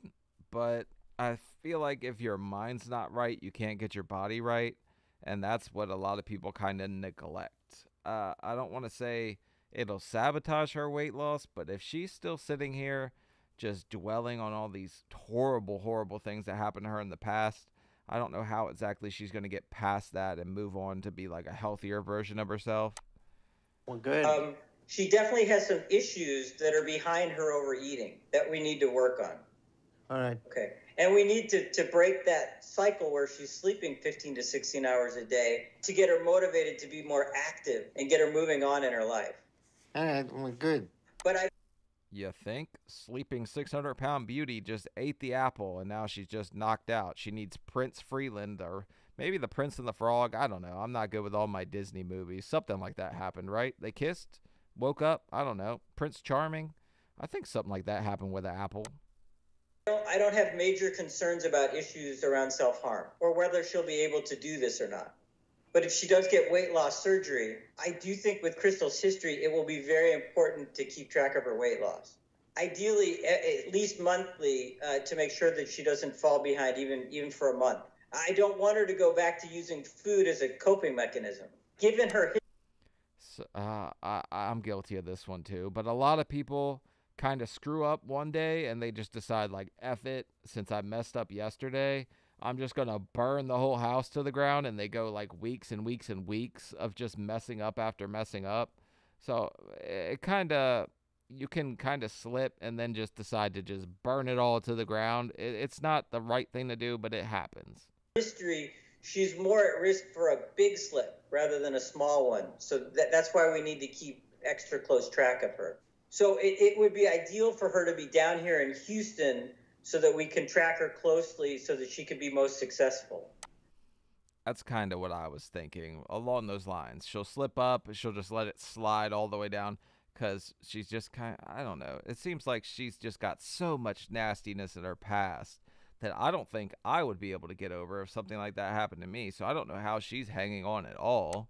but I feel like if your mind's not right, you can't get your body right, and that's what a lot of people kind of neglect. Uh, I don't want to say it'll sabotage her weight loss, but if she's still sitting here just dwelling on all these horrible, horrible things that happened to her in the past, I don't know how exactly she's going to get past that and move on to be like a healthier version of herself. Well, good. Um, she definitely has some issues that are behind her overeating that we need to work on. All right. Okay. And we need to, to break that cycle where she's sleeping fifteen to sixteen hours a day to get her motivated to be more active and get her moving on in her life. All right. Well, good. But I... You think? Sleeping six hundred pound beauty just ate the apple, and now she's just knocked out. She needs Prince Freeland, or maybe the Prince and the Frog. I don't know. I'm not good with all my Disney movies. Something like that happened, right? They kissed, woke up. I don't know. Prince Charming. I think something like that happened with the apple. I don't have major concerns about issues around self-harm or whether she'll be able to do this or not. But if she does get weight loss surgery, I do think with Krystal's history, it will be very important to keep track of her weight loss. Ideally, at least monthly, uh, to make sure that she doesn't fall behind even, even for a month. I don't want her to go back to using food as a coping mechanism. Given her history... So, uh, I, I'm guilty of this one too, but a lot of people kind of screw up one day and they just decide, like, F it, since I messed up yesterday, I'm just going to burn the whole house to the ground, and they go like weeks and weeks and weeks of just messing up after messing up. So it kind of, you can kind of slip and then just decide to just burn it all to the ground. It, it's not the right thing to do, but it happens. History, she's more at risk for a big slip rather than a small one. So that, that's why we need to keep extra close track of her. So it, it would be ideal for her to be down here in Houston so that we can track her closely so that she could be most successful. That's kind of what I was thinking along those lines. She'll slip up. She'll just let it slide all the way down because she's just kind of, I don't know. It seems like she's just got so much nastiness in her past that I don't think I would be able to get over if something like that happened to me. So I don't know how she's hanging on at all.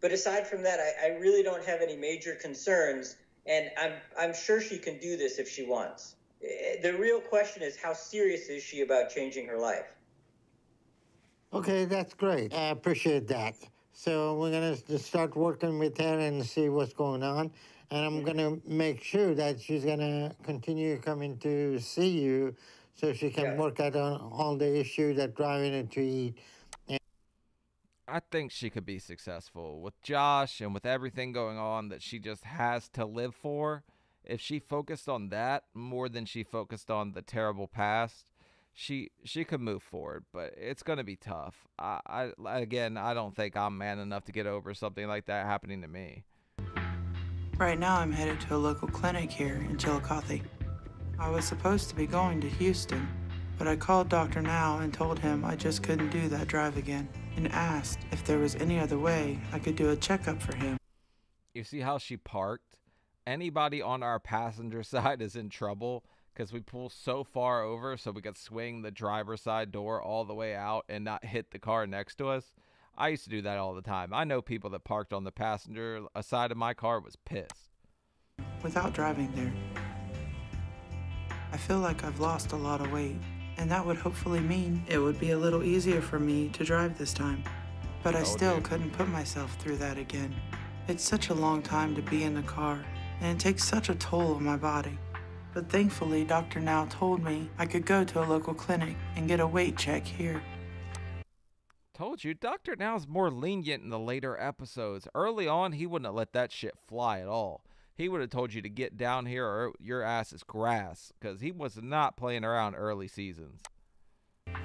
But aside from that, I, I really don't have any major concerns. And I'm, I'm sure she can do this if she wants. The real question is, how serious is she about changing her life? Okay, that's great. I appreciate that. So we're going to start working with her and see what's going on. And I'm going to make sure that she's going to continue coming to see you so she can yeah. work out on all the issues that driving her to eat. I think she could be successful with Josh and with everything going on that she just has to live for. If she focused on that more than she focused on the terrible past, she she could move forward, but it's going to be tough. I, I again, I don't think I'm man enough to get over something like that happening to me. Right now I'm headed to a local clinic here in Chillicothe. I was supposed to be going to Houston, but I called Doctor Now and told him I just couldn't do that drive again, and asked if there was any other way I could do a checkup for him. You see how she parked? Anybody on our passenger side is in trouble because we pull so far over so we could swing the driver's side door all the way out and not hit the car next to us. I used to do that all the time. I know people that parked on the passenger side of my car was pissed. Without driving there, I feel like I've lost a lot of weight. And that would hopefully mean it would be a little easier for me to drive this time. But I still couldn't put myself through that again. It's such a long time to be in the car, and it takes such a toll on my body. But thankfully, Doctor Now told me I could go to a local clinic and get a weight check here. Told you, Doctor Now's more lenient in the later episodes. Early on, he wouldn't have let that shit fly at all. He would have told you to get down here or your ass is grass, because he was not playing around early seasons.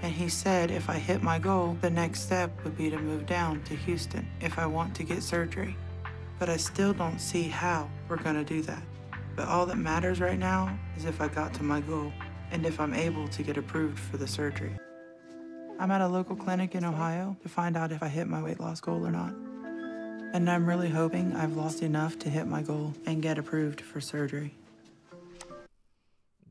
And he said if I hit my goal, the next step would be to move down to Houston if I want to get surgery. But I still don't see how we're going to do that. But all that matters right now is if I got to my goal and if I'm able to get approved for the surgery. I'm at a local clinic in Ohio to find out if I hit my weight loss goal or not. And I'm really hoping I've lost enough to hit my goal and get approved for surgery.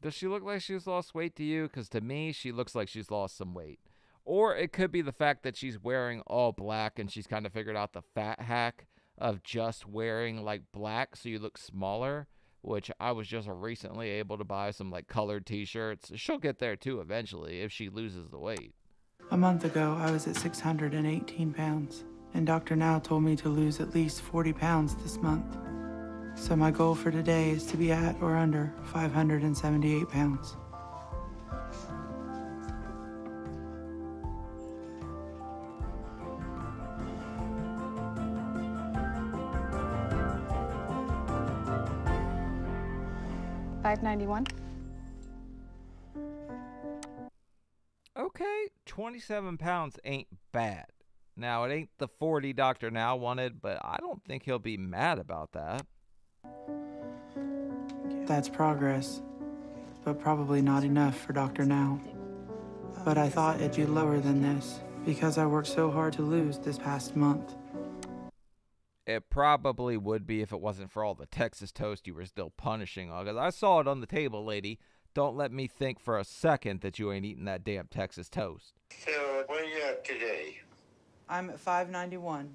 Does she look like she's lost weight to you? Because to me, she looks like she's lost some weight. Or it could be the fact that she's wearing all black and she's kind of figured out the fat hack of just wearing like black so you look smaller, which I was just recently able to buy some like colored t-shirts. She'll get there too eventually if she loses the weight. A month ago, I was at six hundred eighteen pounds. And Doctor Now told me to lose at least forty pounds this month. So my goal for today is to be at or under five hundred seventy-eight pounds. five ninety-one. Okay, twenty-seven pounds ain't bad. Now, it ain't the forty Doctor Now wanted, but I don't think he'll be mad about that. That's progress, but probably not enough for Doctor Now. But I thought it'd be lower than this because I worked so hard to lose this past month. It probably would be if it wasn't for all the Texas toast you were still punishing on, because I saw it on the table, lady. Don't let me think for a second that you ain't eating that damn Texas toast. So, where are you at today? I'm at five ninety-one.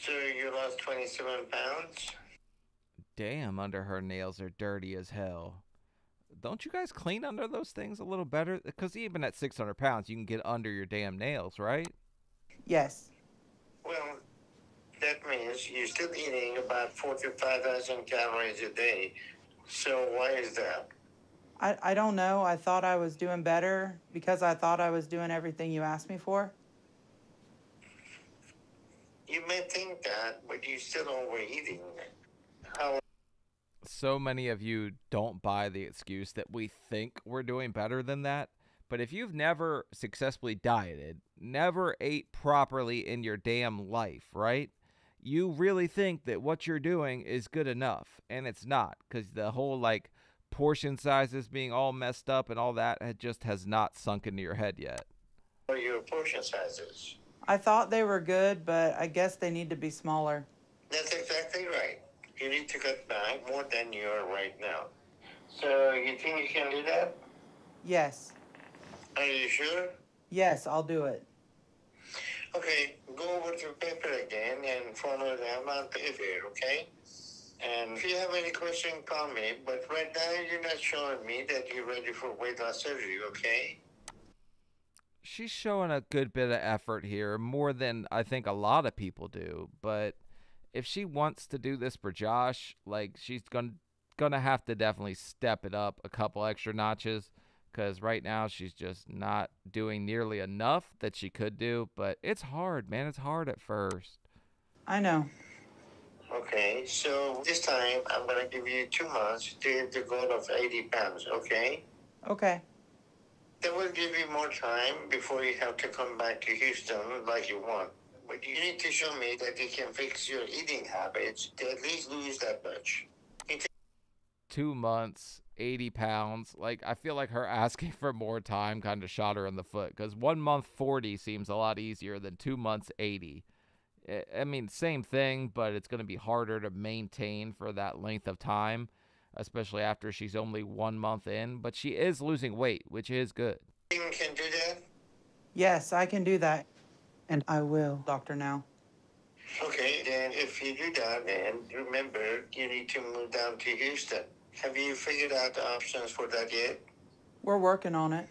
So, you lost twenty-seven pounds? Damn, under her nails are dirty as hell. Don't you guys clean under those things a little better? Because even at six hundred pounds, you can get under your damn nails, right? Yes. Well, that means you're still eating about four to five thousand calories a day. So why is that? I, I don't know. I thought I was doing better because I thought I was doing everything you asked me for. You may think that, but you still overeating. How? So many of you don't buy the excuse that we think we're doing better than that. But if you've never successfully dieted, never ate properly in your damn life, right? You really think that what you're doing is good enough, and it's not, because the whole like portion sizes being all messed up and all that, it just has not sunk into your head yet. What are your portion sizes? I thought they were good, but I guess they need to be smaller. That's exactly right. You need to cut back more than you are right now. So you think you can do that? Yes. Are you sure? Yes, I'll do it. Okay, go over to paper again and follow the amount of it, okay? And if you have any question, call me. But right now, you're not showing me that you're ready for weight loss surgery, okay? She's showing a good bit of effort here, more than I think a lot of people do. But if she wants to do this for Josh, like, she's gonna gonna have to definitely step it up a couple extra notches. Because right now she's just not doing nearly enough that she could do. But it's hard, man. It's hard at first. I know. Okay, so this time I'm going to give you two months to hit the goal of eighty pounds, okay? Okay. That will give you more time before you have to come back to Houston like you want. But you need to show me that you can fix your eating habits to at least lose that much. Two months... eighty pounds. Like, I feel like her asking for more time kind of shot her in the foot, because one month forty seems a lot easier than two months eighty. I mean, same thing, but it's going to be harder to maintain for that length of time, especially after she's only one month in. But she is losing weight, which is good. You can do that? Yes, I can do that. And I will, Doctor Now. Okay, then if you do that, then remember, you need to move down to Houston. Have you figured out the options for that yet? We're working on it.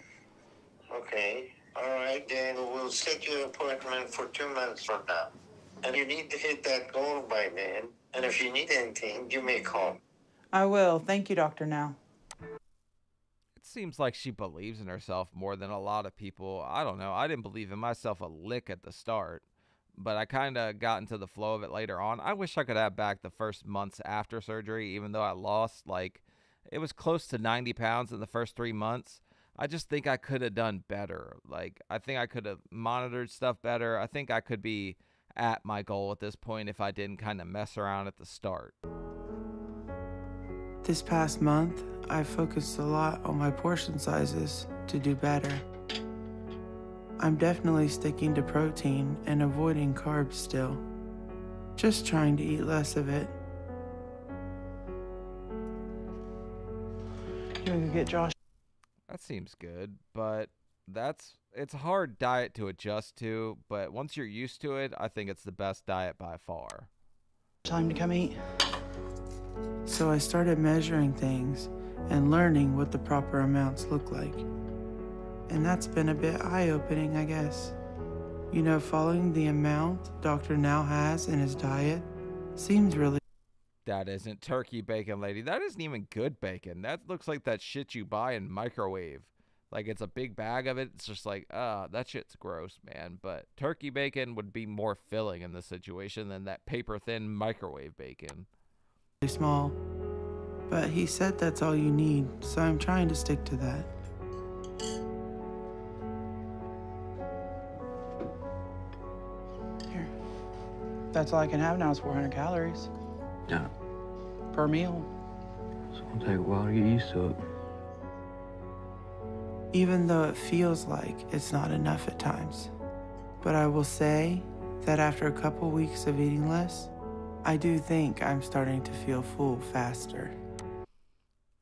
Okay. All right, then we'll set your appointment for two months from now. And you need to hit that goal by then. And if you need anything, you may call. I will. Thank you, Doctor Now. It seems like she believes in herself more than a lot of people. I don't know. I didn't believe in myself a lick at the start. But I kind of got into the flow of it later on. I wish I could have back the first months after surgery, even though I lost, like, it was close to ninety pounds in the first three months. I just think I could have done better. Like, I think I could have monitored stuff better. I think I could be at my goal at this point if I didn't kind of mess around at the start. This past month, I focused a lot on my portion sizes to do better. I'm definitely sticking to protein and avoiding carbs still. Just trying to eat less of it. You wanna go get Josh? That seems good, but that's it's a hard diet to adjust to, but once you're used to it, I think it's the best diet by far. Time to come eat. So I started measuring things and learning what the proper amounts look like. And that's been a bit eye-opening, I guess. You know, following the amount Doctor Now has in his diet seems really... That isn't turkey bacon, lady. That isn't even good bacon. That looks like that shit you buy in microwave. Like, it's a big bag of it. It's just like, ah, uh, that shit's gross, man. But turkey bacon would be more filling in this situation than that paper-thin microwave bacon. Small. But he said that's all you need, so I'm trying to stick to that. Here. That's all I can have now is four hundred calories. Yeah. Per meal. It's gonna take a while to get used to it. Even though it feels like it's not enough at times. But I will say that after a couple weeks of eating less, I do think I'm starting to feel full faster.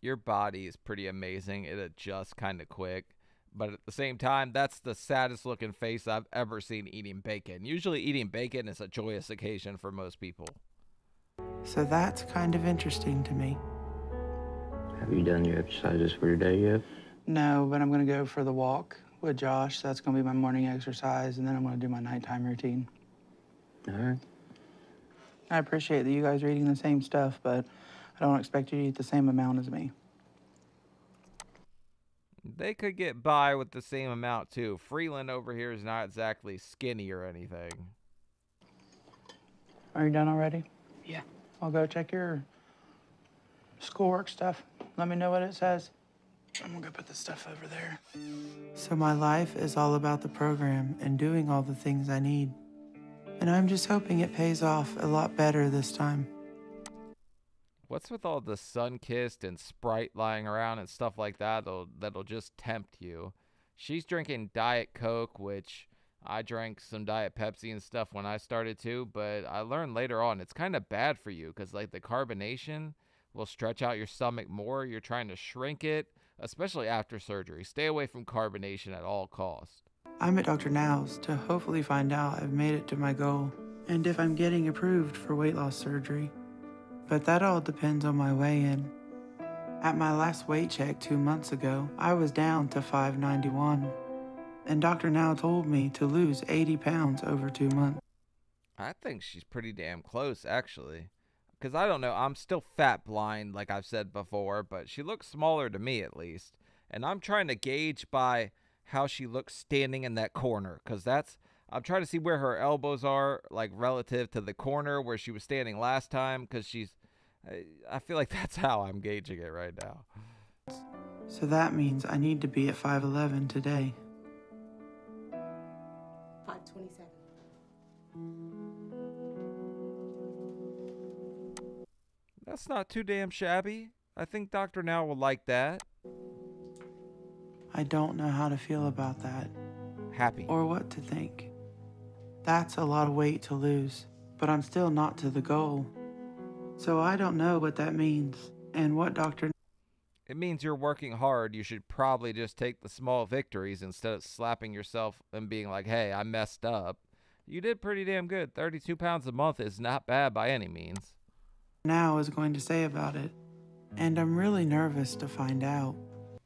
Your body is pretty amazing. It adjusts kind of quick. But at the same time, that's the saddest looking face I've ever seen eating bacon. Usually eating bacon is a joyous occasion for most people. So that's kind of interesting to me. Have you done your exercises for your day yet? No, but I'm going to go for the walk with Josh. That's going to be my morning exercise, and then I'm going to do my nighttime routine. All right. I appreciate that you guys are eating the same stuff, but I don't expect you to eat the same amount as me. They could get by with the same amount, too. Freeland over here is not exactly skinny or anything. Are you done already? Yeah. I'll go check your schoolwork stuff. Let me know what it says. I'm gonna go put this stuff over there. So my life is all about the program and doing all the things I need. And I'm just hoping it pays off a lot better this time. What's with all the sun-kissed and Sprite lying around and stuff like that that'll, that'll just tempt you? She's drinking Diet Coke, which I drank some Diet Pepsi and stuff when I started to, but I learned later on it's kind of bad for you because like the carbonation will stretch out your stomach more. You're trying to shrink it. Especially after surgery. Stay away from carbonation at all costs. I'm at Doctor Now's to hopefully find out I've made it to my goal and if I'm getting approved for weight loss surgery. But that all depends on my weigh-in. At my last weight check two months ago, I was down to five ninety-one. And Doctor Now told me to lose eighty pounds over two months. I think she's pretty damn close, actually. Because I don't know, I'm still fat blind, like I've said before, but she looks smaller to me at least. And I'm trying to gauge by how she looks standing in that corner. Because that's, I'm trying to see where her elbows are, like relative to the corner where she was standing last time. Because she's, I feel like that's how I'm gauging it right now. So that means I need to be at five eleven today. five twenty-seven. That's not too damn shabby. I think Doctor Now will like that. I don't know how to feel about that. Happy. Or what to think. That's a lot of weight to lose, but I'm still not to the goal. So I don't know what that means and what Doctor It means you're working hard. You should probably just take the small victories instead of slapping yourself and being like, hey, I messed up. You did pretty damn good. thirty-two pounds a month is not bad by any means. Now is going to say about it, and I'm really nervous to find out.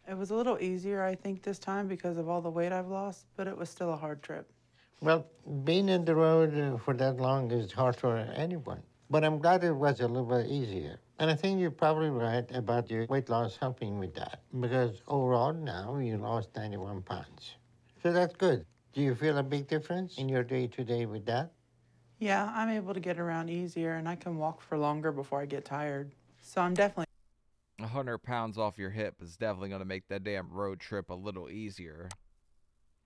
It was a little easier, I think, this time because of all the weight I've lost, but it was still a hard trip. Well, being in the road for that long is hard for anyone, but I'm glad it was a little bit easier. And I think you're probably right about your weight loss helping with that, because overall now you lost ninety-one pounds. So that's good. Do you feel a big difference in your day-to-day with that? Yeah, I'm able to get around easier, and I can walk for longer before I get tired. So I'm definitely... one hundred pounds off your hip is definitely going to make that damn road trip a little easier.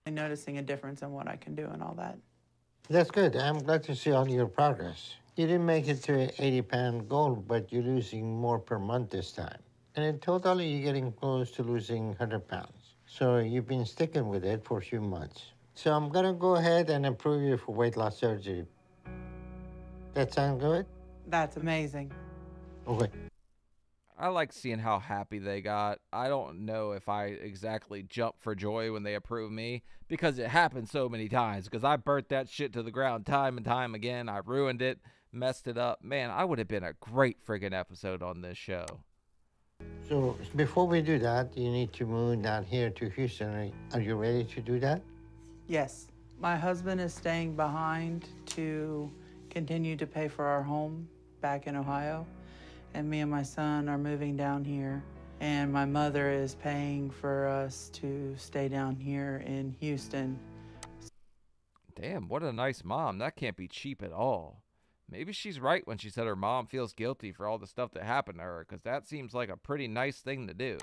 I'm noticing a difference in what I can do and all that. That's good. I'm glad to see all your progress. You didn't make it to an eighty-pound goal, but you're losing more per month this time. And in total, you're getting close to losing one hundred pounds. So you've been sticking with it for a few months. So I'm going to go ahead and approve you for weight loss surgery. That sound good? That's amazing. Okay. I like seeing how happy they got. I don't know if I exactly jump for joy when they approve me because it happened so many times because I burnt that shit to the ground time and time again. I ruined it, messed it up. Man, I would have been a great friggin' episode on this show. So before we do that, you need to move down here to Houston. Are you ready to do that? Yes. My husband is staying behind to... continue to pay for our home back in Ohio. And me and my son are moving down here. And my mother is paying for us to stay down here in Houston. Damn, what a nice mom. That can't be cheap at all. Maybe she's right when she said her mom feels guilty for all the stuff that happened to her, because that seems like a pretty nice thing to do.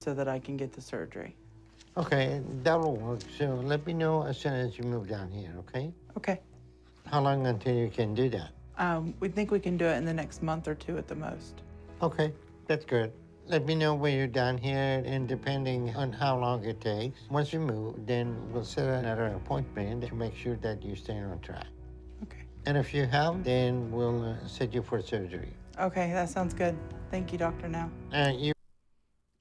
So that I can get the surgery. Okay, that'll work. So let me know as soon as you move down here, okay? Okay. How long until you can do that? Um, we think we can do it in the next month or two at the most. Okay, that's good. Let me know when you're down here, and depending on how long it takes, once you move, then we'll set another appointment to make sure that you stay on track. Okay. And if you have, then we'll uh, set you for surgery. Okay, that sounds good. Thank you, Doctor Now. Uh, you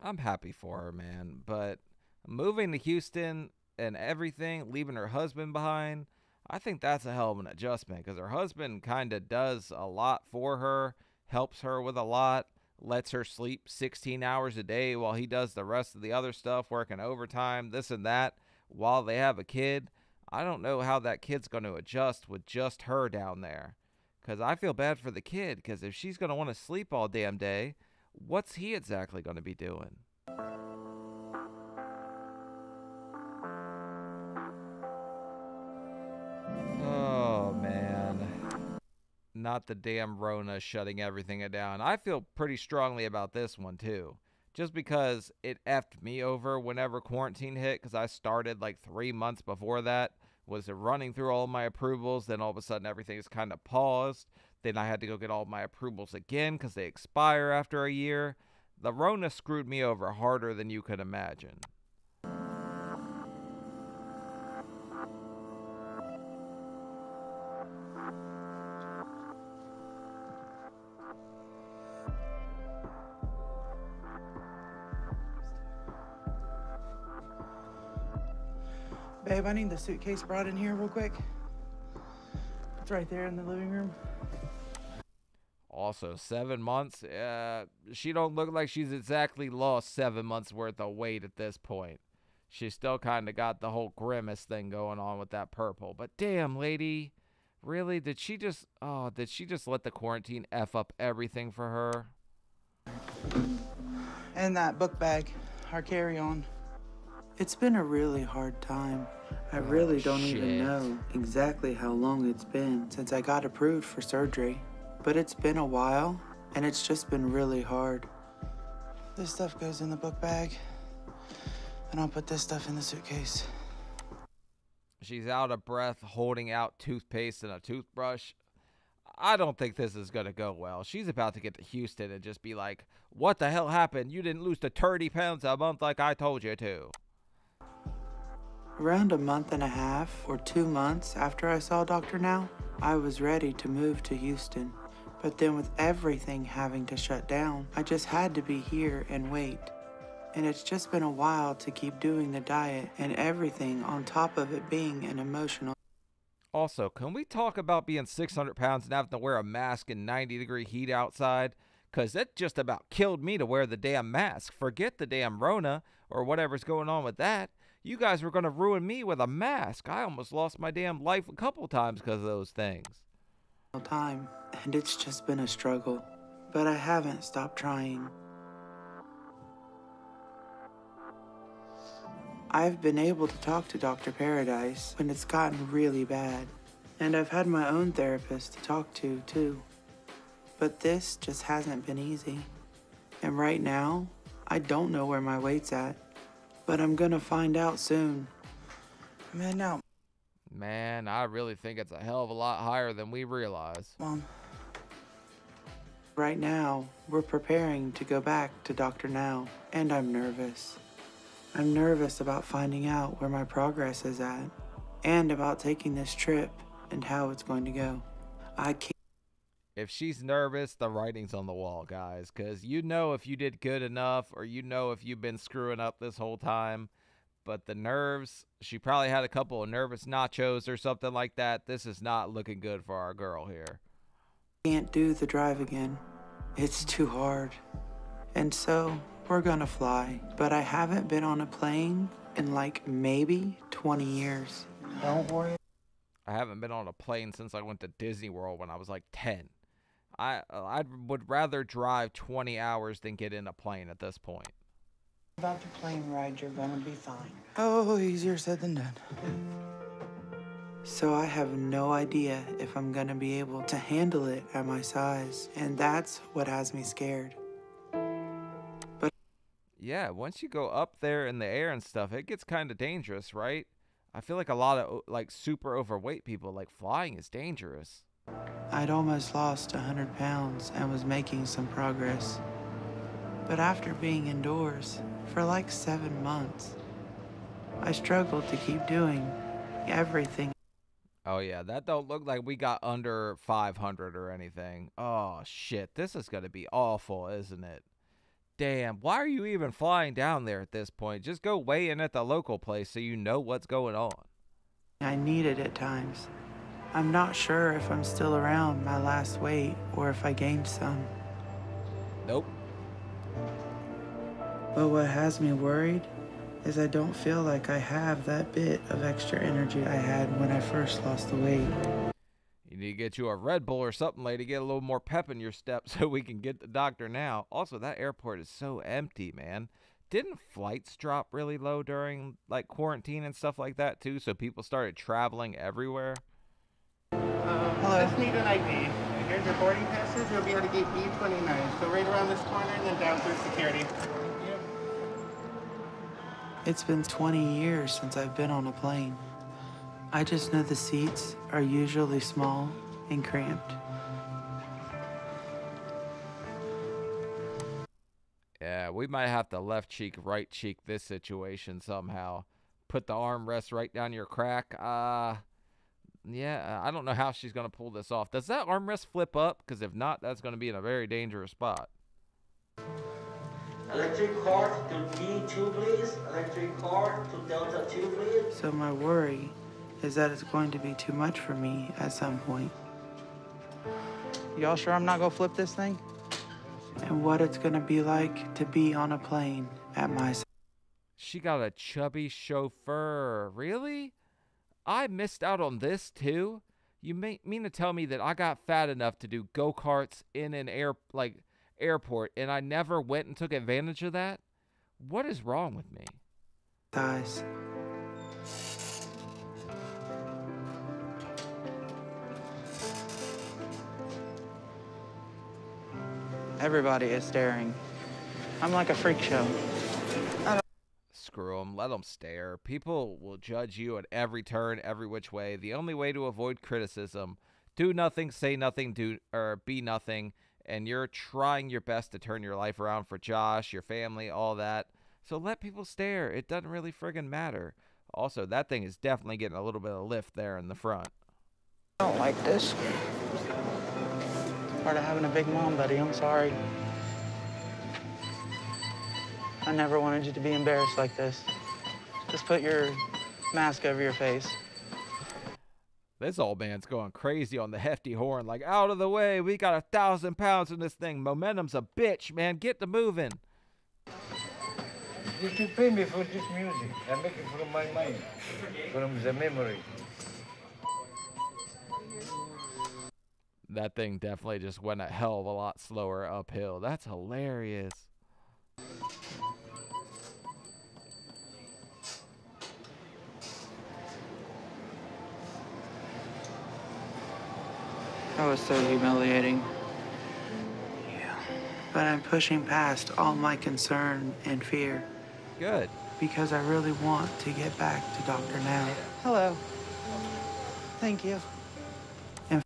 I'm happy for her, man, but moving to Houston and everything, leaving her husband behind, I think that's a hell of an adjustment, because her husband kind of does a lot for her, helps her with a lot, lets her sleep sixteen hours a day while he does the rest of the other stuff, working overtime, this and that, while they have a kid. I don't know how that kid's going to adjust with just her down there, because I feel bad for the kid, because if she's going to want to sleep all damn day, what's he exactly going to be doing? Not the damn Rona shutting everything down. I feel pretty strongly about this one too, just because it effed me over whenever quarantine hit, because I started like three months before that, was running through all my approvals, then all of a sudden everything's kind of paused, then I had to go get all my approvals again because they expire after a year. The Rona screwed me over harder than you could imagine. Babe, I need the suitcase brought in here real quick. It's right there in the living room. Also, seven months. Uh, she don't look like she's exactly lost seven months worth of weight at this point. She's still kind of got the whole grimace thing going on with that purple. But damn, lady, really? Did she just? Oh, did she just let the quarantine f up everything for her? And that book bag, our carry-on. It's been a really hard time. I really don't Shit. even know exactly how long it's been since I got approved for surgery. But it's been a while, and it's just been really hard. This stuff goes in the book bag, and I'll put this stuff in the suitcase. She's out of breath, holding out toothpaste and a toothbrush. I don't think this is going to go well. She's about to get to Houston and just be like, what the hell happened? You didn't lose the thirty pounds a month like I told you to. Around a month and a half or two months after I saw Doctor Now, I was ready to move to Houston. But then with everything having to shut down, I just had to be here and wait. And it's just been a while to keep doing the diet and everything, on top of it being an emotional. Also, can we talk about being six hundred pounds and having to wear a mask in ninety degree heat outside? Because that just about killed me to wear the damn mask. Forget the damn Rona or whatever's going on with that. You guys were going to ruin me with a mask. I almost lost my damn life a couple times because of those things. Time, and it's just been a struggle, but I haven't stopped trying. I've been able to talk to Doctor Paradise when it's gotten really bad, and I've had my own therapist to talk to too. But this just hasn't been easy. And right now, I don't know where my weight's at. But I'm gonna find out soon. Man, now. Man, I really think it's a hell of a lot higher than we realize. Mom. Right now, we're preparing to go back to Doctor Now, and I'm nervous. I'm nervous about finding out where my progress is at, and about taking this trip and how it's going to go. I can't. If she's nervous, the writing's on the wall, guys, because you know if you did good enough, or you know if you've been screwing up this whole time. But the nerves, she probably had a couple of nervous nachos or something like that. This is not looking good for our girl here. Can't do the drive again. It's too hard. And so we're going to fly. But I haven't been on a plane in like maybe twenty years. Don't worry. I haven't been on a plane since I went to Disney World when I was like ten. I I would rather drive twenty hours than get in a plane at this point. About the plane ride, you're gonna be fine. Oh, easier said than done. so I have no idea if I'm gonna be able to handle it at my size, and that's what has me scared. But yeah, once you go up there in the air and stuff, it gets kind of dangerous, right? I feel like a lot of like super overweight people, like flying is dangerous. I'd almost lost one hundred pounds and was making some progress. But after being indoors for like seven months, I struggled to keep doing everything. Oh yeah, that don't look like we got under five hundred or anything. Oh shit, this is gonna be awful, isn't it? Damn, why are you even flying down there at this point? Just go weigh in at the local place so you know what's going on. I needed at times. I'm not sure if I'm still around my last weight or if I gained some. Nope. But what has me worried is I don't feel like I have that bit of extra energy I had when I first lost the weight. You need to get you a Red Bull or something, lady. Get a little more pep in your step so we can get the doctor now. Also, that airport is so empty, man. Didn't flights drop really low during like quarantine and stuff like that too? So people started traveling everywhere. Um, Hello. Just need an I D. Here's your boarding passes. You'll be able to get B twenty-nine. So right around this corner and then down through security. It's been twenty years since I've been on a plane. I just know the seats are usually small and cramped. Yeah, we might have to left cheek, right cheek this situation somehow. Put the armrest right down your crack. Uh, yeah, I don't know how she's going to pull this off. Does that armrest flip up? Because if not, that's going to be in a very dangerous spot. Electric cord to D two, please. Electric cord to Delta two, please. So my worry is that it's going to be too much for me at some point. Y'all sure I'm not gonna flip this thing? And what it's gonna be like to be on a plane at my size. She got a chubby chauffeur. Really? I missed out on this too? You mean to tell me that I got fat enough to do go-karts in an air, like, airport, and I never went and took advantage of that? What is wrong with me? Guys. Everybody is staring. I'm like a freak show. Screw them. Let them stare. People will judge you at every turn, every which way. The only way to avoid criticism, do nothing, say nothing, do or be nothing. And you're trying your best to turn your life around for Josh, your family, all that. So let people stare. It doesn't really friggin' matter. Also, that thing is definitely getting a little bit of lift there in the front. I don't like this. Part of having a big mom, buddy. I'm sorry. I never wanted you to be embarrassed like this. Just put your mask over your face. This old man's going crazy on the hefty horn, like, out of the way, we got a thousand pounds in this thing. Momentum's a bitch, man. Get to moving. You should pay me for this music. I make it from my mind, from the memory. That thing definitely just went a hell of a lot slower uphill. That's hilarious. That was so humiliating. Yeah. But I'm pushing past all my concern and fear. Good. Because I really want to get back to Doctor Now. Hello. Thank you. And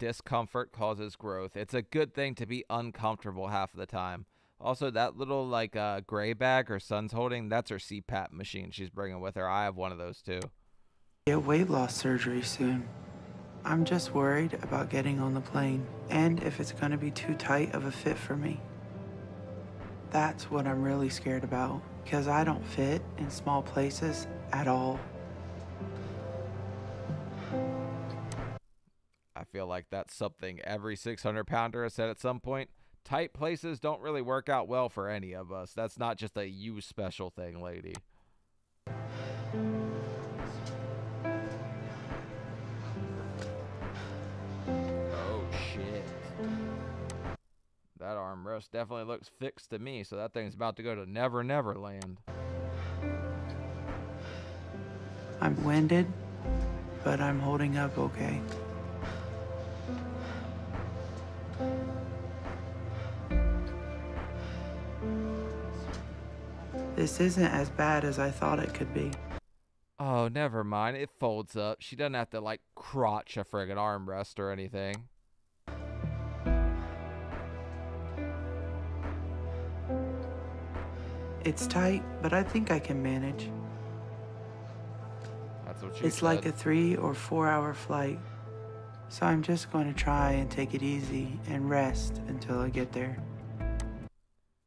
discomfort causes growth. It's a good thing to be uncomfortable half of the time. Also, that little like uh, gray bag her son's holding, that's her C PAP machine she's bringing with her. I have one of those too. Get weight loss surgery soon. I'm just worried about getting on the plane and if it's going to be too tight of a fit for me. That's what I'm really scared about because I don't fit in small places at all. I feel like that's something every six hundred pounder has said at some point. Tight places don't really work out well for any of us. That's not just a you special thing, lady. That armrest definitely looks fixed to me, so that thing's about to go to Never Never Land. I'm winded, but I'm holding up okay. This isn't as bad as I thought it could be. Oh, never mind. It folds up. She doesn't have to, like, crotch a friggin' armrest or anything. It's tight, but I think I can manage. That's what you said. It's like a three or four hour flight. So I'm just going to try and take it easy and rest until I get there.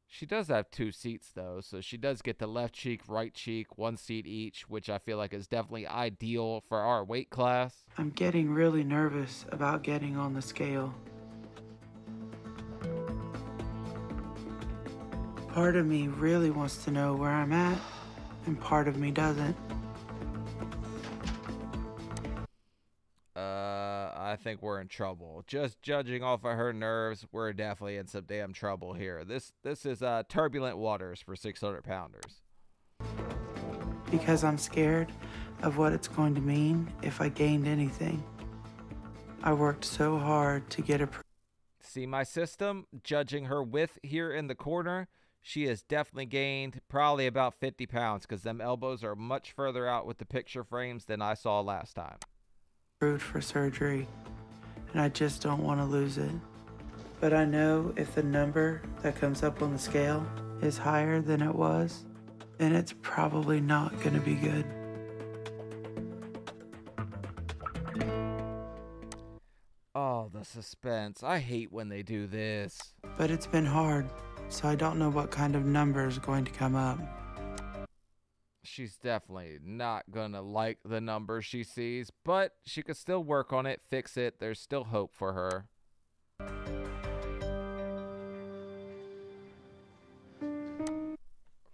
She does have two seats, though, so she does get the left cheek, right cheek, one seat each, which I feel like is definitely ideal for our weight class. I'm getting really nervous about getting on the scale. Part of me really wants to know where I'm at, and part of me doesn't. Uh, I think we're in trouble. Just judging off of her nerves, we're definitely in some damn trouble here. This this is uh, turbulent waters for six hundred pounders. Because I'm scared of what it's going to mean if I gained anything. I worked so hard to get a... See my system? Judging her width here in the corner, she has definitely gained probably about fifty pounds because them elbows are much further out with the picture frames than I saw last time. For surgery, and I just don't want to lose it. But I know if the number that comes up on the scale is higher than it was, then it's probably not going to be good. Oh, the suspense. I hate when they do this. But it's been hard, so I don't know what kind of number is going to come up. She's definitely not gonna like the number she sees, but she could still work on it, fix it. There's still hope for her.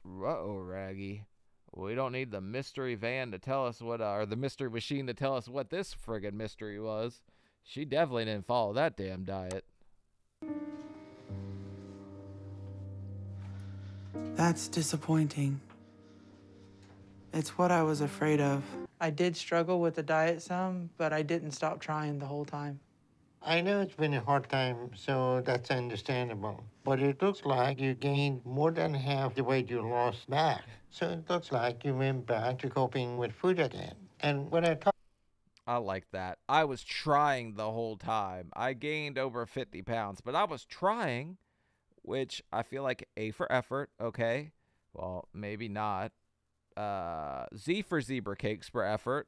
Uh-oh, Raggy. We don't need the mystery van to tell us what, uh, or the mystery machine to tell us what this friggin' mystery was. She definitely didn't follow that damn diet. That's disappointing. It's what I was afraid of. I did struggle with the diet some, but I didn't stop trying the whole time. I know it's been a hard time, so that's understandable. But it looks like you gained more than half the weight you lost back. So it looks like you went back to coping with food again. And when I talk... I like that. I was trying the whole time. I gained over fifty pounds, but I was trying, which I feel like A for effort, okay? Well, maybe not. Uh, Z for zebra cakes for effort,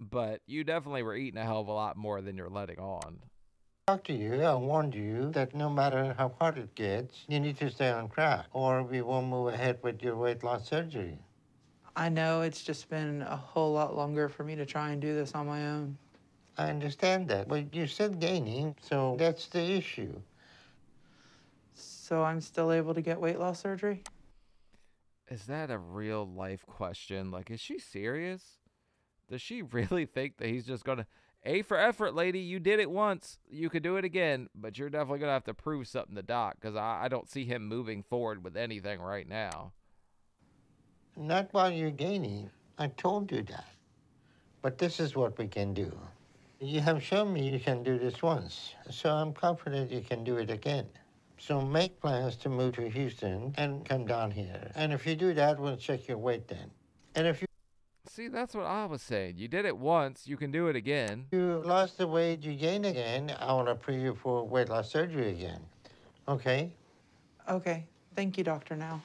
but you definitely were eating a hell of a lot more than you're letting on. Talk to you, I warned you that no matter how hard it gets, you need to stay on track or we won't move ahead with your weight loss surgery. I know it's just been a whole lot longer for me to try and do this on my own. I understand that, but you're still gaining, so that's the issue. So I'm still able to get weight loss surgery? Is that a real life question? Like, is she serious? Does she really think that he's just gonna... A for effort, lady. You did it once. You could do it again, but you're definitely gonna have to prove something to Doc, because I, I don't see him moving forward with anything right now. Not while you're gaining. I told you that. But this is what we can do. You have shown me you can do this once, so I'm confident you can do it again. So make plans to move to Houston and come down here. And if you do that, we'll check your weight then. And if you... See, that's what I was saying. You did it once. You can do it again. If you lost the weight you gained again, I want to approve you for weight loss surgery again. Okay? Okay. Thank you, Doctor Now.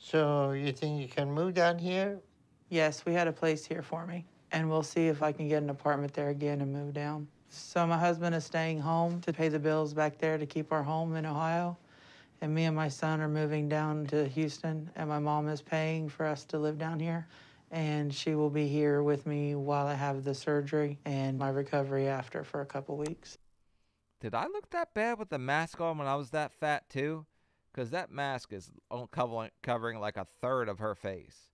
So you think you can move down here? Yes, we had a place here for me. And we'll see if I can get an apartment there again and move down. So my husband is staying home to pay the bills back there to keep our home in Ohio. And me and my son are moving down to Houston, and my mom is paying for us to live down here. And she will be here with me while I have the surgery and my recovery after for a couple weeks. Did I look that bad with the mask on when I was that fat too? Because that mask is covering like a third of her face.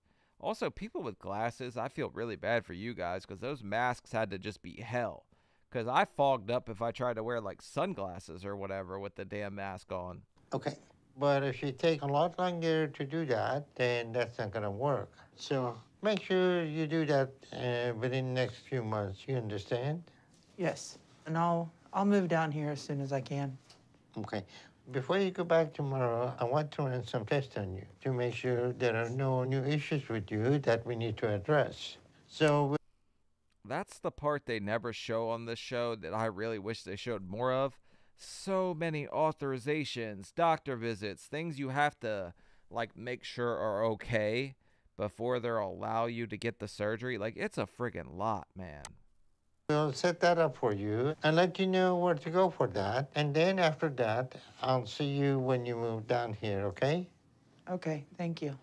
Also, people with glasses, I feel really bad for you guys because those masks had to just be hell. Because I fogged up if I tried to wear, like, sunglasses or whatever with the damn mask on. Okay, But if you take a lot longer to do that, then that's not going to work. So make sure you do that uh, within the next few months. You understand? Yes. And I'll, I'll move down here as soon as I can. Okay. Before you go back tomorrow, I want to run some tests on you to make sure there are no new issues with you that we need to address. So that's the part they never show on this show that I really wish they showed more of. So many authorizations, doctor visits, things you have to like make sure are okay before they'll allow you to get the surgery. Like, it's a friggin' lot, man. We'll set that up for you and let you know where to go for that. And then after that, I'll see you when you move down here, okay? Okay, thank you.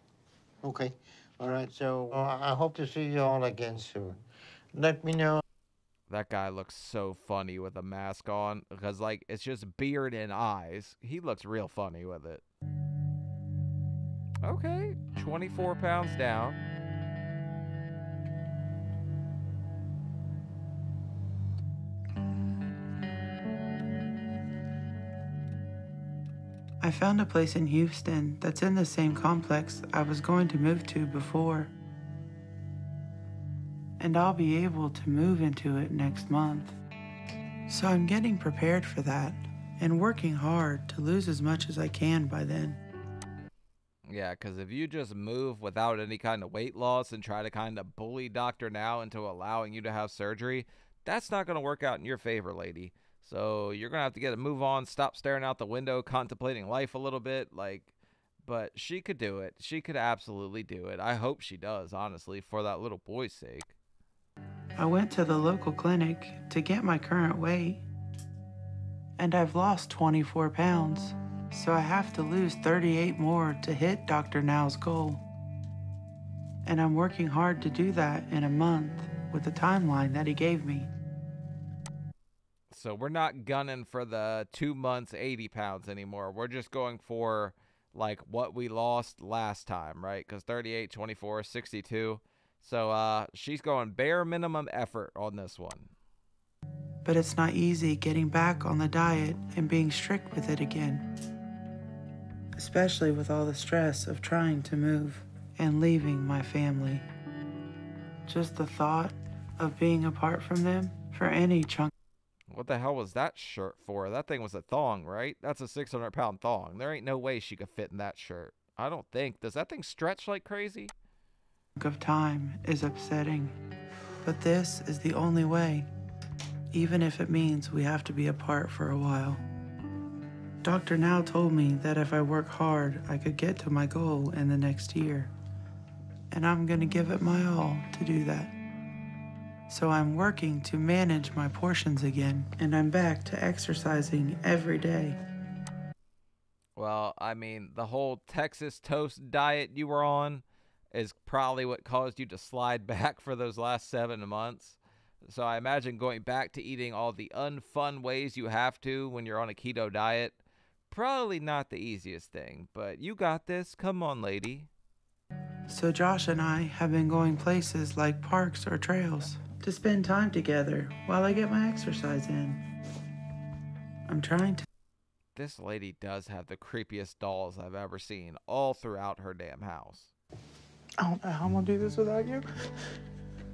Okay, all right, so uh, I hope to see you all again soon. Let me know. That guy looks so funny with a mask on because, like, it's just beard and eyes. He looks real funny with it. Okay, twenty-four pounds down. I found a place in Houston that's in the same complex I was going to move to before. And I'll be able to move into it next month. So I'm getting prepared for that and working hard to lose as much as I can by then. Yeah, because if you just move without any kind of weight loss and try to kind of bully Doctor Now into allowing you to have surgery, that's not going to work out in your favor, lady. So you're going to have to get a move on, stop staring out the window, contemplating life a little bit. Like, but she could do it. She could absolutely do it. I hope she does, honestly, for that little boy's sake. I went to the local clinic to get my current weight, and I've lost twenty-four pounds. So I have to lose thirty-eight more to hit Doctor Now's goal. And I'm working hard to do that in a month with the timeline that he gave me. So we're not gunning for the two months, eighty pounds anymore. We're just going for like what we lost last time, right? Because thirty-eight, twenty-four, sixty-two. So uh, she's going bare minimum effort on this one. But it's not easy getting back on the diet and being strict with it again, especially with all the stress of trying to move and leaving my family. Just the thought of being apart from them for any chunk. What the hell was that shirt for? That thing was a thong, right? That's a six hundred pound thong. There ain't no way she could fit in that shirt. I don't think. Does that thing stretch like crazy? Of time is upsetting, but this is the only way, even if it means we have to be apart for a while. Doctor Now told me that if I work hard, I could get to my goal in the next year, and I'm going to give it my all to do that. So I'm working to manage my portions again, and I'm back to exercising every day. Well, I mean, the whole Texas toast diet you were on is probably what caused you to slide back for those last seven months. So I imagine going back to eating all the unfun ways you have to when you're on a keto diet, probably not the easiest thing, but you got this. Come on, lady. So Josh and I have been going places like parks or trails to spend time together while I get my exercise in. I'm trying to... This lady does have the creepiest dolls I've ever seen all throughout her damn house. I don't know how I'm gonna do this without you.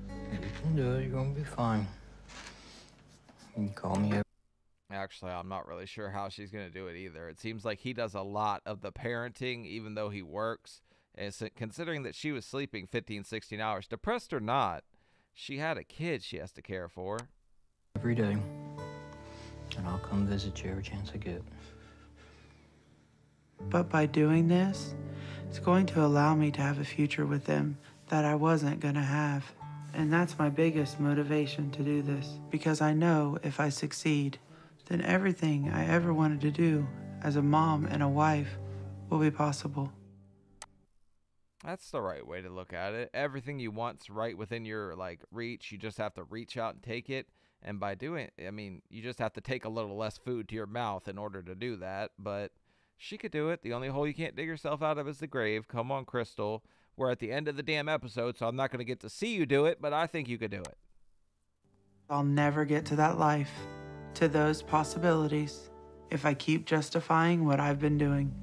If you can do it, you're gonna be fine. You can call me. Actually, I'm not really sure how she's gonna do it either. It seems like he does a lot of the parenting, even though he works. And considering that she was sleeping fifteen, sixteen hours, depressed or not, she had a kid she has to care for. Every day, and I'll come visit you every chance I get. But by doing this, it's going to allow me to have a future with them that I wasn't gonna have. And that's my biggest motivation to do this, because I know if I succeed, then everything I ever wanted to do as a mom and a wife will be possible. That's the right way to look at it. Everything you want's right within your like reach. You just have to reach out and take it. And by doing, I mean, you just have to take a little less food to your mouth in order to do that. But she could do it. The only hole you can't dig yourself out of is the grave. Come on, Krystal. We're at the end of the damn episode, so I'm not going to get to see you do it, but I think you could do it. I'll never get to that life, to those possibilities, if I keep justifying what I've been doing.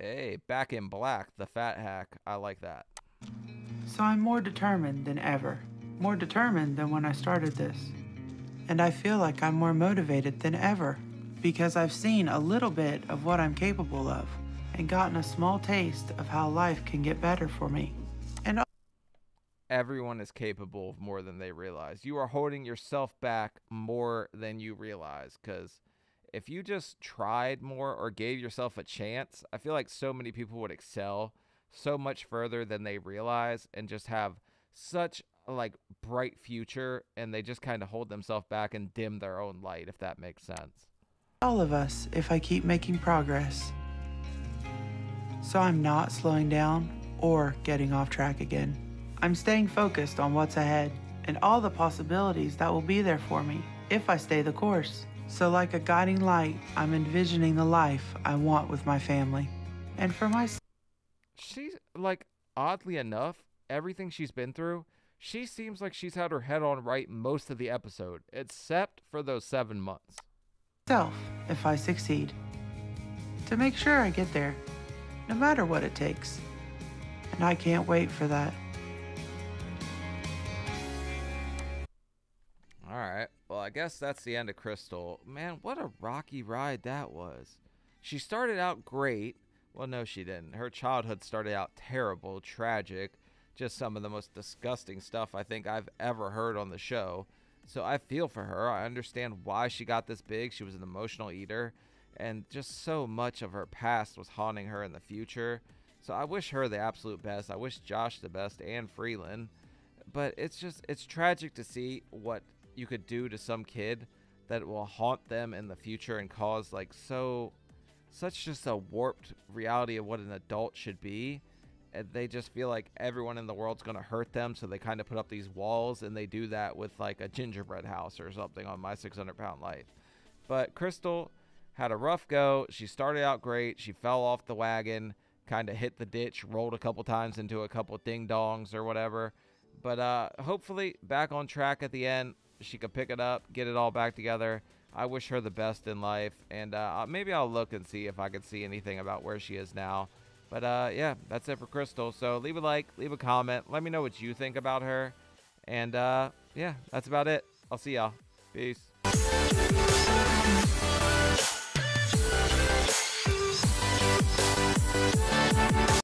Hey, back in black, the fat hack. I like that. So I'm more determined than ever. More determined than when I started this. And I feel like I'm more motivated than ever because I've seen a little bit of what I'm capable of and gotten a small taste of how life can get better for me. And everyone is capable of more than they realize. You are holding yourself back more than you realize, because if you just tried more or gave yourself a chance, I feel like so many people would excel so much further than they realize and just have such a like bright future, and they just kind of hold themselves back and dim their own light, if that makes sense. All of us, if I keep making progress. So I'm not slowing down or getting off track again. I'm staying focused on what's ahead and all the possibilities that will be there for me if I stay the course. So like a guiding light, I'm envisioning the life I want with my family. And for my... She's, like, oddly enough, everything she's been through, she seems like she's had her head on right most of the episode, except for those seven months. Self, if I succeed. To make sure I get there, no matter what it takes. And I can't wait for that. All right. Well, I guess that's the end of Krystal. Man, what a rocky ride that was. She started out great. Well, no, she didn't. Her childhood started out terrible, tragic, just some of the most disgusting stuff I think I've ever heard on the show. So I feel for her. I understand why she got this big. She was an emotional eater, and just so much of her past was haunting her in the future. So I wish her the absolute best. I wish Josh the best, and Freeland. But it's just, it's tragic to see what you could do to some kid that will haunt them in the future and cause like so such just a warped reality of what an adult should be, and they just feel like everyone in the world's gonna hurt them, so they kind of put up these walls, and they do that with like a gingerbread house or something on My six hundred pound life. But Krystal had a rough go. She started out great. She fell off the wagon, kind of hit the ditch, rolled a couple times into a couple ding dongs or whatever, but uh hopefully back on track at the end. She could pick it up, get it all back together. I wish her the best in life, and uh, maybe I'll look and see if I can see anything about where she is now. But uh, yeah, that's it for Krystal. So leave a like, leave a comment, let me know what you think about her, and uh, yeah, that's about it. I'll see y'all. Peace.